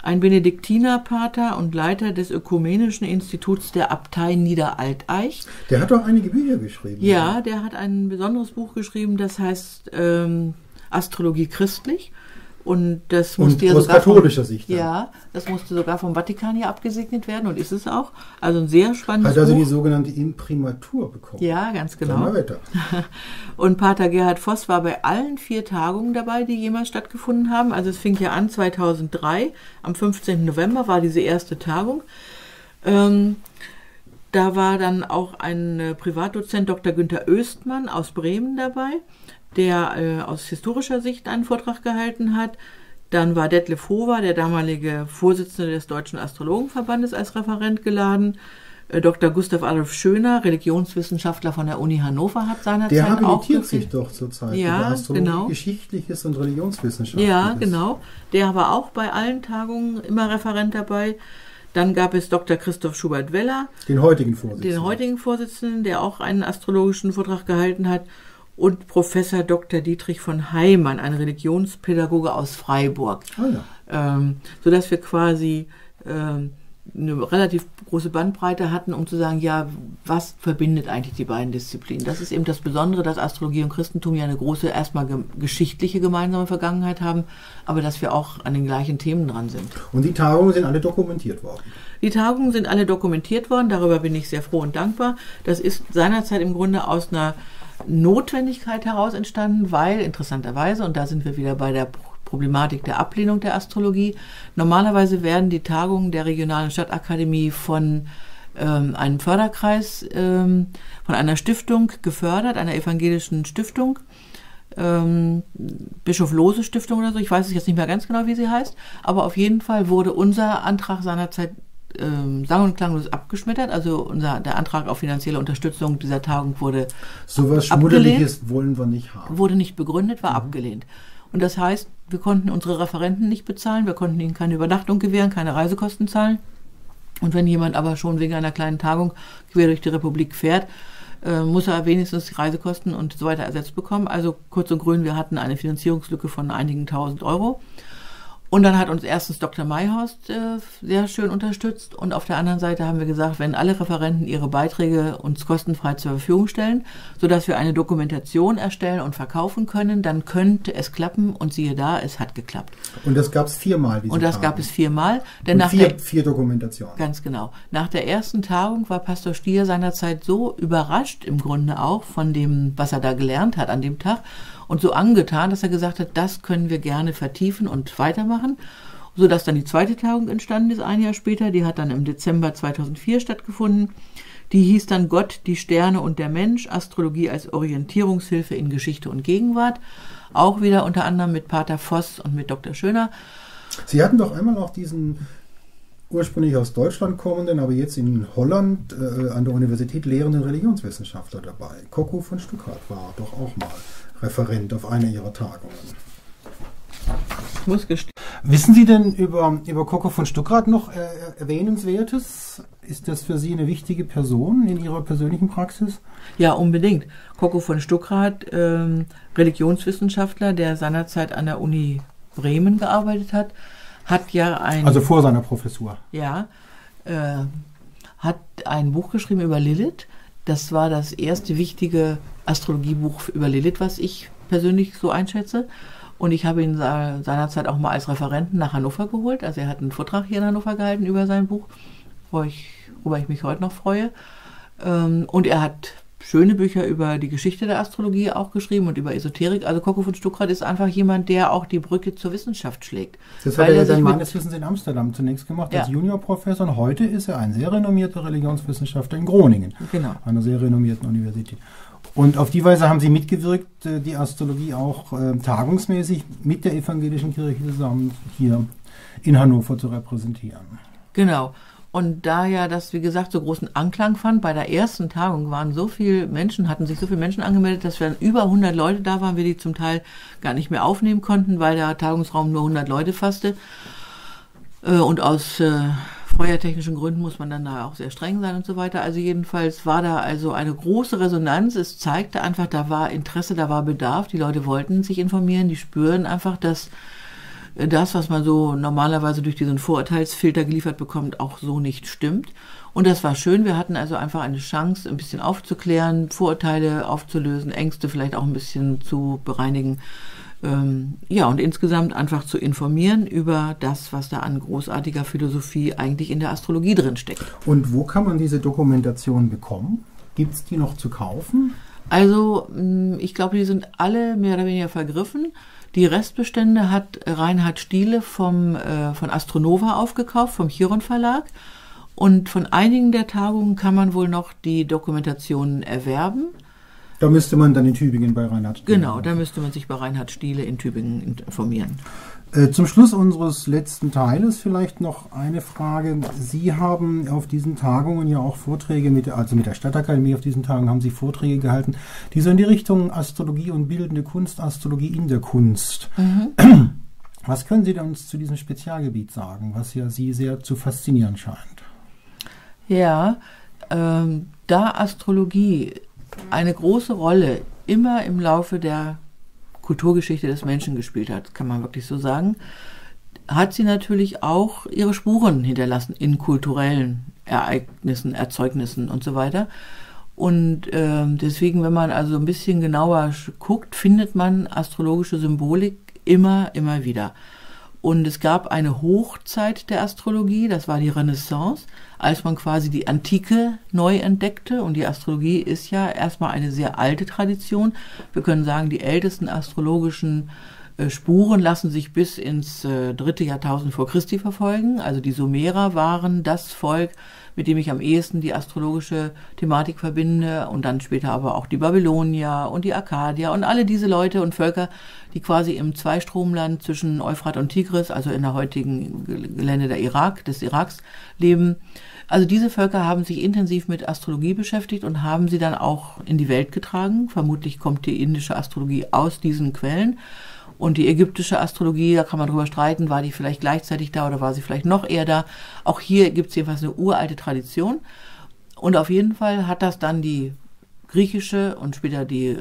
ein Benediktinerpater und Leiter des Ökumenischen Instituts der Abtei Niederalteich. Der hat doch einige Bücher geschrieben. Ja, ja. Der hat ein besonderes Buch geschrieben, das heißt ähm, Astrologie christlich. Und das musste und ja aus sogar katholischer vom, Sicht. Ja. ja, das musste sogar vom Vatikan hier abgesegnet werden und ist es auch. Also ein sehr spannendes Buch. Hat also die sogenannte Imprimatur bekommen. Ja, ganz genau. Und Pater Gerhard Voss war bei allen vier Tagungen dabei, die jemals stattgefunden haben. Also es fing ja an zweitausenddrei, am fünfzehnten November war diese erste Tagung. Ähm, da war dann auch ein Privatdozent Doktor Günther Oestmann aus Bremen dabei, der äh, aus historischer Sicht einen Vortrag gehalten hat. Dann war Detlef Hover, der damalige Vorsitzende des Deutschen Astrologenverbandes, als Referent geladen. Doktor Gustav Adolf Schöner, Religionswissenschaftler von der Uni Hannover, hat seinerzeit auch... Der habilitiert sich doch zurzeit. Ja, genau. Geschichtliches und Religionswissenschaftliches. Ja, genau. Der war auch bei allen Tagungen immer Referent dabei. Dann gab es Doktor Christoph Schubert Weller. Den heutigen Vorsitzenden. Den heutigen Vorsitzenden, der auch einen astrologischen Vortrag gehalten hat. Und Professor Doktor Dietrich von Heimann, ein Religionspädagoge aus Freiburg. Ah, ja. ähm, sodass wir quasi... Ähm, eine relativ große Bandbreite hatten, um zu sagen, ja, was verbindet eigentlich die beiden Disziplinen? Das ist eben das Besondere, dass Astrologie und Christentum ja eine große, erstmal ge geschichtliche gemeinsame Vergangenheit haben, aber dass wir auch an den gleichen Themen dran sind. Und die Tagungen sind alle dokumentiert worden? Die Tagungen sind alle dokumentiert worden, darüber bin ich sehr froh und dankbar. Das ist seinerzeit im Grunde aus einer Notwendigkeit heraus entstanden, weil, interessanterweise, und da sind wir wieder bei der Problematik der Ablehnung der Astrologie. Normalerweise werden die Tagungen der regionalen Stadtakademie von ähm, einem Förderkreis, ähm, von einer Stiftung gefördert, einer evangelischen Stiftung, ähm, Bischof-Lose-Stiftung oder so, ich weiß es jetzt nicht mehr ganz genau, wie sie heißt, aber auf jeden Fall wurde unser Antrag seinerzeit ähm, sang- und klanglos abgeschmettert, also unser, der Antrag auf finanzielle Unterstützung dieser Tagung wurde sowas Schmuddeliges wollen wir nicht haben. Wurde nicht begründet, war mhm. abgelehnt. Und das heißt, wir konnten unsere Referenten nicht bezahlen, wir konnten ihnen keine Übernachtung gewähren, keine Reisekosten zahlen. Und wenn jemand aber schon wegen einer kleinen Tagung quer durch die Republik fährt, äh, muss er wenigstens die Reisekosten und so weiter ersetzt bekommen. Also kurz und grün, wir hatten eine Finanzierungslücke von einigen tausend Euro. Und dann hat uns erstens Doktor Mayhorst äh, sehr schön unterstützt. Und auf der anderen Seite haben wir gesagt, wenn alle Referenten ihre Beiträge uns kostenfrei zur Verfügung stellen, sodass wir eine Dokumentation erstellen und verkaufen können, dann könnte es klappen. Und siehe da, es hat geklappt. Und das gab es viermal. Und das Tagung. gab es viermal. Denn und nach vier, der, vier Dokumentationen. Ganz genau. Nach der ersten Tagung war Pastor Stier seinerzeit so überrascht, im Grunde auch, von dem, was er da gelernt hat an dem Tag, und so angetan, dass er gesagt hat, das können wir gerne vertiefen und weitermachen, sodass dann die zweite Tagung entstanden ist, ein Jahr später. Die hat dann im Dezember zweitausendvier stattgefunden. Die hieß dann Gott, die Sterne und der Mensch, Astrologie als Orientierungshilfe in Geschichte und Gegenwart. Auch wieder unter anderem mit Pater Voss und mit Doktor Schöner. Sie hatten doch einmal auch diesen ursprünglich aus Deutschland kommenden, aber jetzt in Holland äh, an der Universität lehrenden Religionswissenschaftler dabei. Kocku von Stuckrad war doch auch mal Referent auf einer ihrer Tagungen. Ich muss gestehen. Wissen Sie denn über, über Kocku von Stuckrad noch äh, Erwähnenswertes? Ist das für Sie eine wichtige Person in Ihrer persönlichen Praxis? Ja, unbedingt. Kocku von Stuckrad, ähm, Religionswissenschaftler, der seinerzeit an der Uni Bremen gearbeitet hat, hat ja ein... Also vor seiner Professur. Ja, äh, hat ein Buch geschrieben über Lilith. Das war das erste wichtige Astrologiebuch über Lilith, was ich persönlich so einschätze. Und ich habe ihn seinerzeit auch mal als Referenten nach Hannover geholt. Also er hat einen Vortrag hier in Hannover gehalten über sein Buch, worüber ich mich heute noch freue. Und er hat schöne Bücher über die Geschichte der Astrologie auch geschrieben und über Esoterik. Also Kocku von Stuckrad ist einfach jemand, der auch die Brücke zur Wissenschaft schlägt. Das hat er ja seinen meines Wissens in Amsterdam zunächst gemacht, ja, als Juniorprofessor. Und heute ist er ein sehr renommierter Religionswissenschaftler in Groningen, genau, einer sehr renommierten Universität. Und auf die Weise haben Sie mitgewirkt, die Astrologie auch äh, tagungsmäßig mit der evangelischen Kirche zusammen hier in Hannover zu repräsentieren. Genau. Und da ja das, wie gesagt, so großen Anklang fand, bei der ersten Tagung waren so viele Menschen, hatten sich so viele Menschen angemeldet, dass wir über hundert Leute da waren, wir die zum Teil gar nicht mehr aufnehmen konnten, weil der Tagungsraum nur hundert Leute fasste. Äh, und aus... Äh, feuertechnischen Gründen muss man dann da auch sehr streng sein und so weiter. Also jedenfalls war da also eine große Resonanz. Es zeigte einfach, da war Interesse, da war Bedarf. Die Leute wollten sich informieren, die spüren einfach, dass das, was man so normalerweise durch diesen Vorurteilsfilter geliefert bekommt, auch so nicht stimmt. Und das war schön. Wir hatten also einfach eine Chance, ein bisschen aufzuklären, Vorurteile aufzulösen, Ängste vielleicht auch ein bisschen zu bereinigen. Ja, und insgesamt einfach zu informieren über das, was da an großartiger Philosophie eigentlich in der Astrologie drin steckt. Und wo kann man diese Dokumentation bekommen? Gibt es die noch zu kaufen? Also, ich glaube, die sind alle mehr oder weniger vergriffen. Die Restbestände hat Reinhard Stiele vom, äh, von Astronova aufgekauft, vom Chiron Verlag. Und von einigen der Tagungen kann man wohl noch die Dokumentationen erwerben. Da müsste man dann in Tübingen bei Reinhard Stiele. Genau, da müsste man sich bei Reinhard Stiele in Tübingen informieren. Äh, zum Schluss unseres letzten Teiles vielleicht noch eine Frage. Sie haben auf diesen Tagungen ja auch Vorträge, mit, also mit der Stadtakademie auf diesen Tagen haben Sie Vorträge gehalten, die so in die Richtung Astrologie und bildende Kunst, Astrologie in der Kunst. Mhm. Was können Sie uns zu diesem Spezialgebiet sagen, was ja Sie sehr zu faszinieren scheint? Ja, ähm, da Astrologie eine große Rolle immer im Laufe der Kulturgeschichte des Menschen gespielt hat, kann man wirklich so sagen, hat sie natürlich auch ihre Spuren hinterlassen in kulturellen Ereignissen, Erzeugnissen und so weiter. Und äh, deswegen, wenn man also ein bisschen genauer guckt, findet man astrologische Symbolik immer, immer wieder. Und es gab eine Hochzeit der Astrologie, das war die Renaissance, als man quasi die Antike neu entdeckte. Und die Astrologie ist ja erstmal eine sehr alte Tradition. Wir können sagen, die ältesten astrologischen äh, Spuren lassen sich bis ins äh, dritte Jahrtausend vor Christi verfolgen. Also die Sumerer waren das Volk, mit dem ich am ehesten die astrologische Thematik verbinde, und dann später aber auch die Babylonier und die Akkadier und alle diese Leute und Völker, die quasi im Zweistromland zwischen Euphrat und Tigris, also in der heutigen Gelände der Irak, des Iraks, leben. Also diese Völker haben sich intensiv mit Astrologie beschäftigt und haben sie dann auch in die Welt getragen. Vermutlich kommt die indische Astrologie aus diesen Quellen. Und die ägyptische Astrologie, da kann man drüber streiten, war die vielleicht gleichzeitig da oder war sie vielleicht noch eher da. Auch hier gibt es jedenfalls eine uralte Tradition. Und auf jeden Fall hat das dann die griechische und später die äh,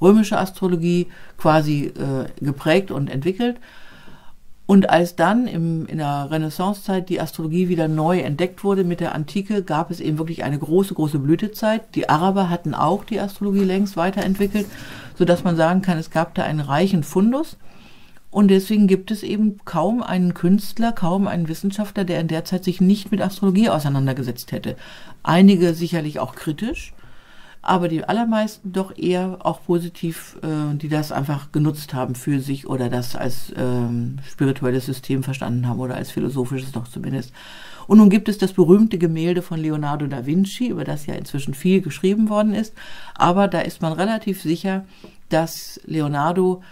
römische Astrologie quasi äh, geprägt und entwickelt. Und als dann im, in der Renaissancezeit die Astrologie wieder neu entdeckt wurde mit der Antike, gab es eben wirklich eine große, große Blütezeit. Die Araber hatten auch die Astrologie längst weiterentwickelt, sodass man sagen kann, es gab da einen reichen Fundus. Und deswegen gibt es eben kaum einen Künstler, kaum einen Wissenschaftler, der in der Zeit sich nicht mit Astrologie auseinandergesetzt hätte. Einige sicherlich auch kritisch, aber die allermeisten doch eher auch positiv, äh, die das einfach genutzt haben für sich oder das als ähm, spirituelles System verstanden haben oder als philosophisches doch zumindest. Und nun gibt es das berühmte Gemälde von Leonardo da Vinci, über das ja inzwischen viel geschrieben worden ist, aber da ist man relativ sicher, dass Leonardo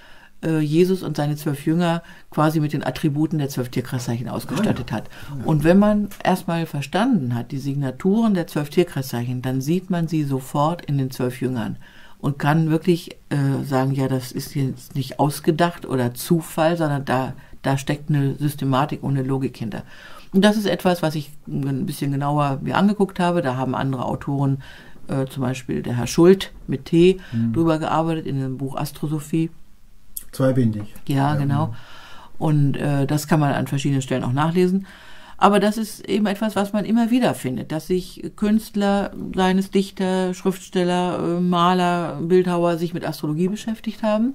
äh, Jesus und seine zwölf Jünger quasi mit den Attributen der zwölf Tierkreiszeichen ausgestattet hat. Und wenn man erstmal verstanden hat, die Signaturen der zwölf Tierkreiszeichen, dann sieht man sie sofort in den zwölf Jüngern und kann wirklich äh, sagen, ja, das ist jetzt nicht ausgedacht oder Zufall, sondern da, da steckt eine Systematik und eine Logik hinter. Und das ist etwas, was ich ein bisschen genauer mir angeguckt habe. Da haben andere Autoren, äh, zum Beispiel der Herr Schuld mit T, mhm. drüber gearbeitet in dem Buch Astrosophie. Zweibändig. Ja, ja, genau. Und äh, das kann man an verschiedenen Stellen auch nachlesen. Aber das ist eben etwas, was man immer wieder findet, dass sich Künstler, seien es Dichter, Schriftsteller, äh, Maler, Bildhauer, sich mit Astrologie beschäftigt haben.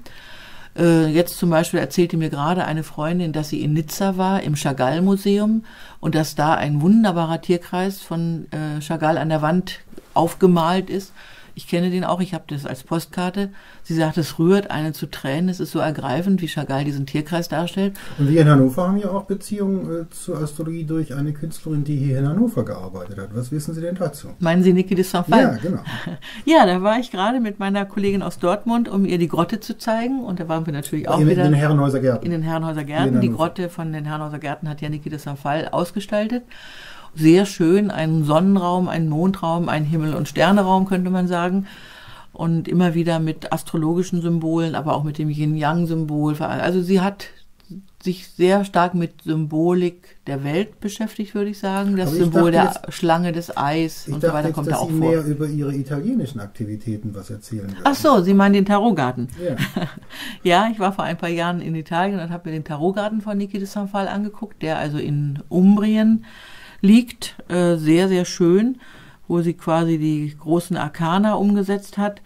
Jetzt zum Beispiel erzählte mir gerade eine Freundin, dass sie in Nizza war, im Chagall-Museum, und dass da ein wunderbarer Tierkreis von äh, Chagall an der Wand aufgemalt ist. Ich kenne den auch, ich habe das als Postkarte. Sie sagt, es rührt einen zu Tränen, es ist so ergreifend, wie Chagall diesen Tierkreis darstellt. Und wir in Hannover haben ja auch Beziehungen äh, zur Astrologie durch eine Künstlerin, die hier in Hannover gearbeitet hat. Was wissen Sie denn dazu? Meinen Sie Niki de Saint Phalle? Ja, genau. Ja, da war ich gerade mit meiner Kollegin aus Dortmund, um ihr die Grotte zu zeigen. Und da waren wir natürlich auch in, wieder in den Herrenhäusergärten. In den Herrenhäusergärten. In die Grotte von den Herrenhäusergärten hat ja Niki de Saint Phalle ausgestaltet. Sehr schön, einen Sonnenraum, einen Mondraum, einen Himmel- und Sterneraum, könnte man sagen. Und immer wieder mit astrologischen Symbolen, aber auch mit dem Yin-Yang-Symbol. Also sie hat sich sehr stark mit Symbolik der Welt beschäftigt, würde ich sagen. Das Symbol der jetzt, Schlange, des Eis und so weiter kommt jetzt, da auch vor. Ich dachte, dass Sie mehr über Ihre italienischen Aktivitäten was erzählen würden. Ach so, Sie meinen den Tarotgarten. Ja. Ja, ich war vor ein paar Jahren in Italien und habe mir den Tarotgarten von Niki de Saint Phalle angeguckt, der also in Umbrien liegt, äh, sehr, sehr schön, wo sie quasi die großen Arkana umgesetzt hat,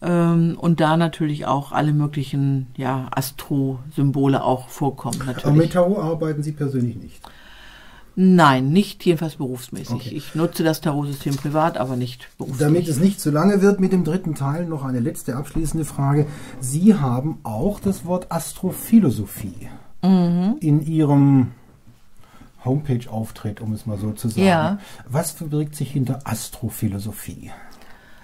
ähm, und da natürlich auch alle möglichen, ja, Astro-Symbole auch vorkommen. Natürlich. Aber mit Tarot arbeiten Sie persönlich nicht? Nein, nicht jedenfalls berufsmäßig. Okay. Ich nutze das Tarot-System privat, aber nicht berufsmäßig. Damit es nicht zu lange wird mit dem dritten Teil, noch eine letzte abschließende Frage. Sie haben auch das Wort Astrophilosophie mhm. in Ihrem Homepage-Auftritt, um es mal so zu sagen. Ja. Was verbirgt sich hinter Astrophilosophie?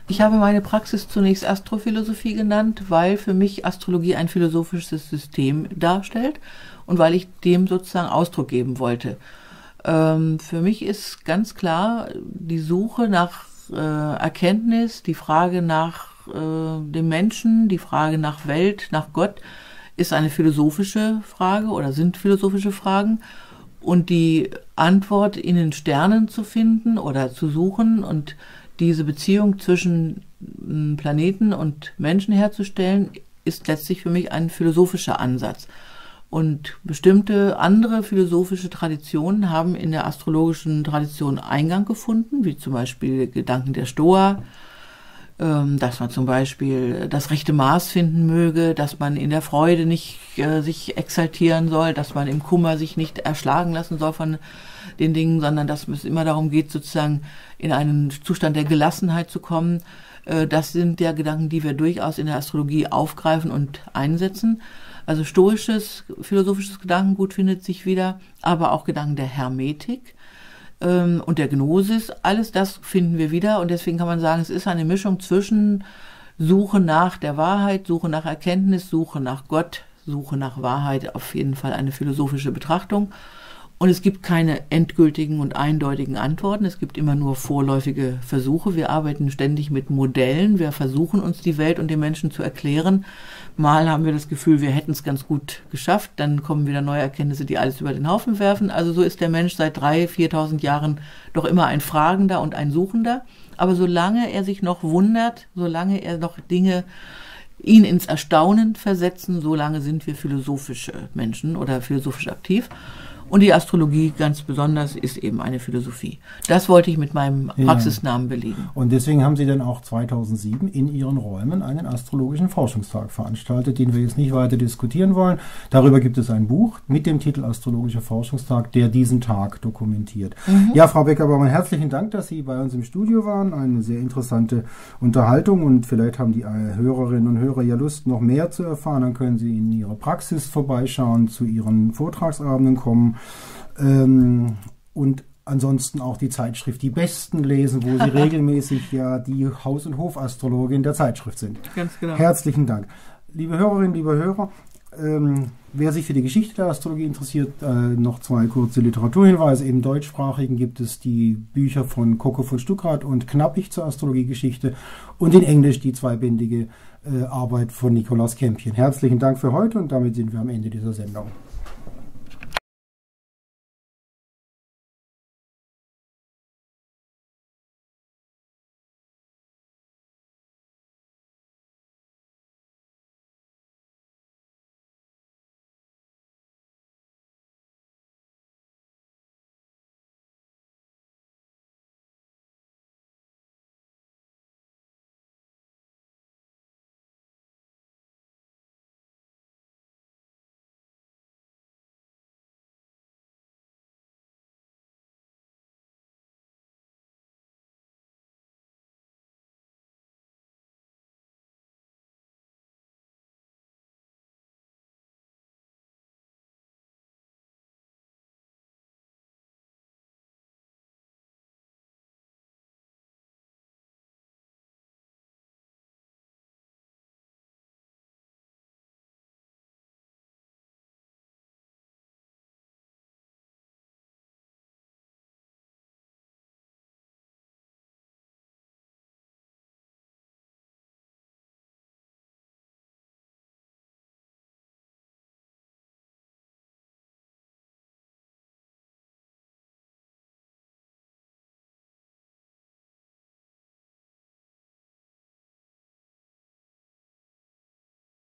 Ich habe meine Praxis zunächst Astrophilosophie genannt, weil für mich Astrologie ein philosophisches System darstellt und weil ich dem sozusagen Ausdruck geben wollte. Ähm, für mich ist ganz klar die Suche nach äh, Erkenntnis, die Frage nach äh, dem Menschen, die Frage nach Welt, nach Gott, ist eine philosophische Frage oder sind philosophische Fragen. Und die Antwort in den Sternen zu finden oder zu suchen und diese Beziehung zwischen Planeten und Menschen herzustellen, ist letztlich für mich ein philosophischer Ansatz. Und bestimmte andere philosophische Traditionen haben in der astrologischen Tradition Eingang gefunden, wie zum Beispiel Gedanken der Stoa, dass man zum Beispiel das rechte Maß finden möge, dass man in der Freude nicht äh, sich exaltieren soll, dass man im Kummer sich nicht erschlagen lassen soll von den Dingen, sondern dass es immer darum geht, sozusagen in einen Zustand der Gelassenheit zu kommen. Äh, das sind ja Gedanken, die wir durchaus in der Astrologie aufgreifen und einsetzen. Also stoisches, philosophisches Gedankengut findet sich wieder, aber auch Gedanken der Hermetik und der Gnosis, alles das finden wir wieder und deswegen kann man sagen, es ist eine Mischung zwischen Suche nach der Wahrheit, Suche nach Erkenntnis, Suche nach Gott, Suche nach Wahrheit, auf jeden Fall eine philosophische Betrachtung. Und es gibt keine endgültigen und eindeutigen Antworten, es gibt immer nur vorläufige Versuche. Wir arbeiten ständig mit Modellen, wir versuchen uns die Welt und den Menschen zu erklären. Mal haben wir das Gefühl, wir hätten es ganz gut geschafft, dann kommen wieder neue Erkenntnisse, die alles über den Haufen werfen. Also so ist der Mensch seit dreitausend, viertausend Jahren doch immer ein Fragender und ein Suchender. Aber solange er sich noch wundert, solange er noch Dinge ihn ins Erstaunen versetzen, solange sind wir philosophische Menschen oder philosophisch aktiv. Und die Astrologie ganz besonders ist eben eine Philosophie. Das wollte ich mit meinem Praxisnamen belegen. Und deswegen haben Sie dann auch zweitausendsieben in Ihren Räumen einen astrologischen Forschungstag veranstaltet, den wir jetzt nicht weiter diskutieren wollen. Darüber gibt es ein Buch mit dem Titel Astrologischer Forschungstag, der diesen Tag dokumentiert. Mhm. Ja, Frau Becker-Baumann, herzlichen Dank, dass Sie bei uns im Studio waren. Eine sehr interessante Unterhaltung und vielleicht haben die Hörerinnen und Hörer ja Lust, noch mehr zu erfahren. Dann können Sie in Ihre Praxis vorbeischauen, zu Ihren Vortragsabenden kommen. Ähm, und ansonsten auch die Zeitschrift Die Besten lesen, wo Sie regelmäßig ja die Haus- und Hofastrologin der Zeitschrift sind. Ganz genau. Herzlichen Dank. Liebe Hörerinnen, liebe Hörer, ähm, wer sich für die Geschichte der Astrologie interessiert, äh, noch zwei kurze Literaturhinweise. Im Deutschsprachigen gibt es die Bücher von Kocku von Stuckrad und Knappich zur Astrologiegeschichte und in Englisch die zweibändige äh, Arbeit von Nikolaus Klein. Herzlichen Dank für heute und damit sind wir am Ende dieser Sendung.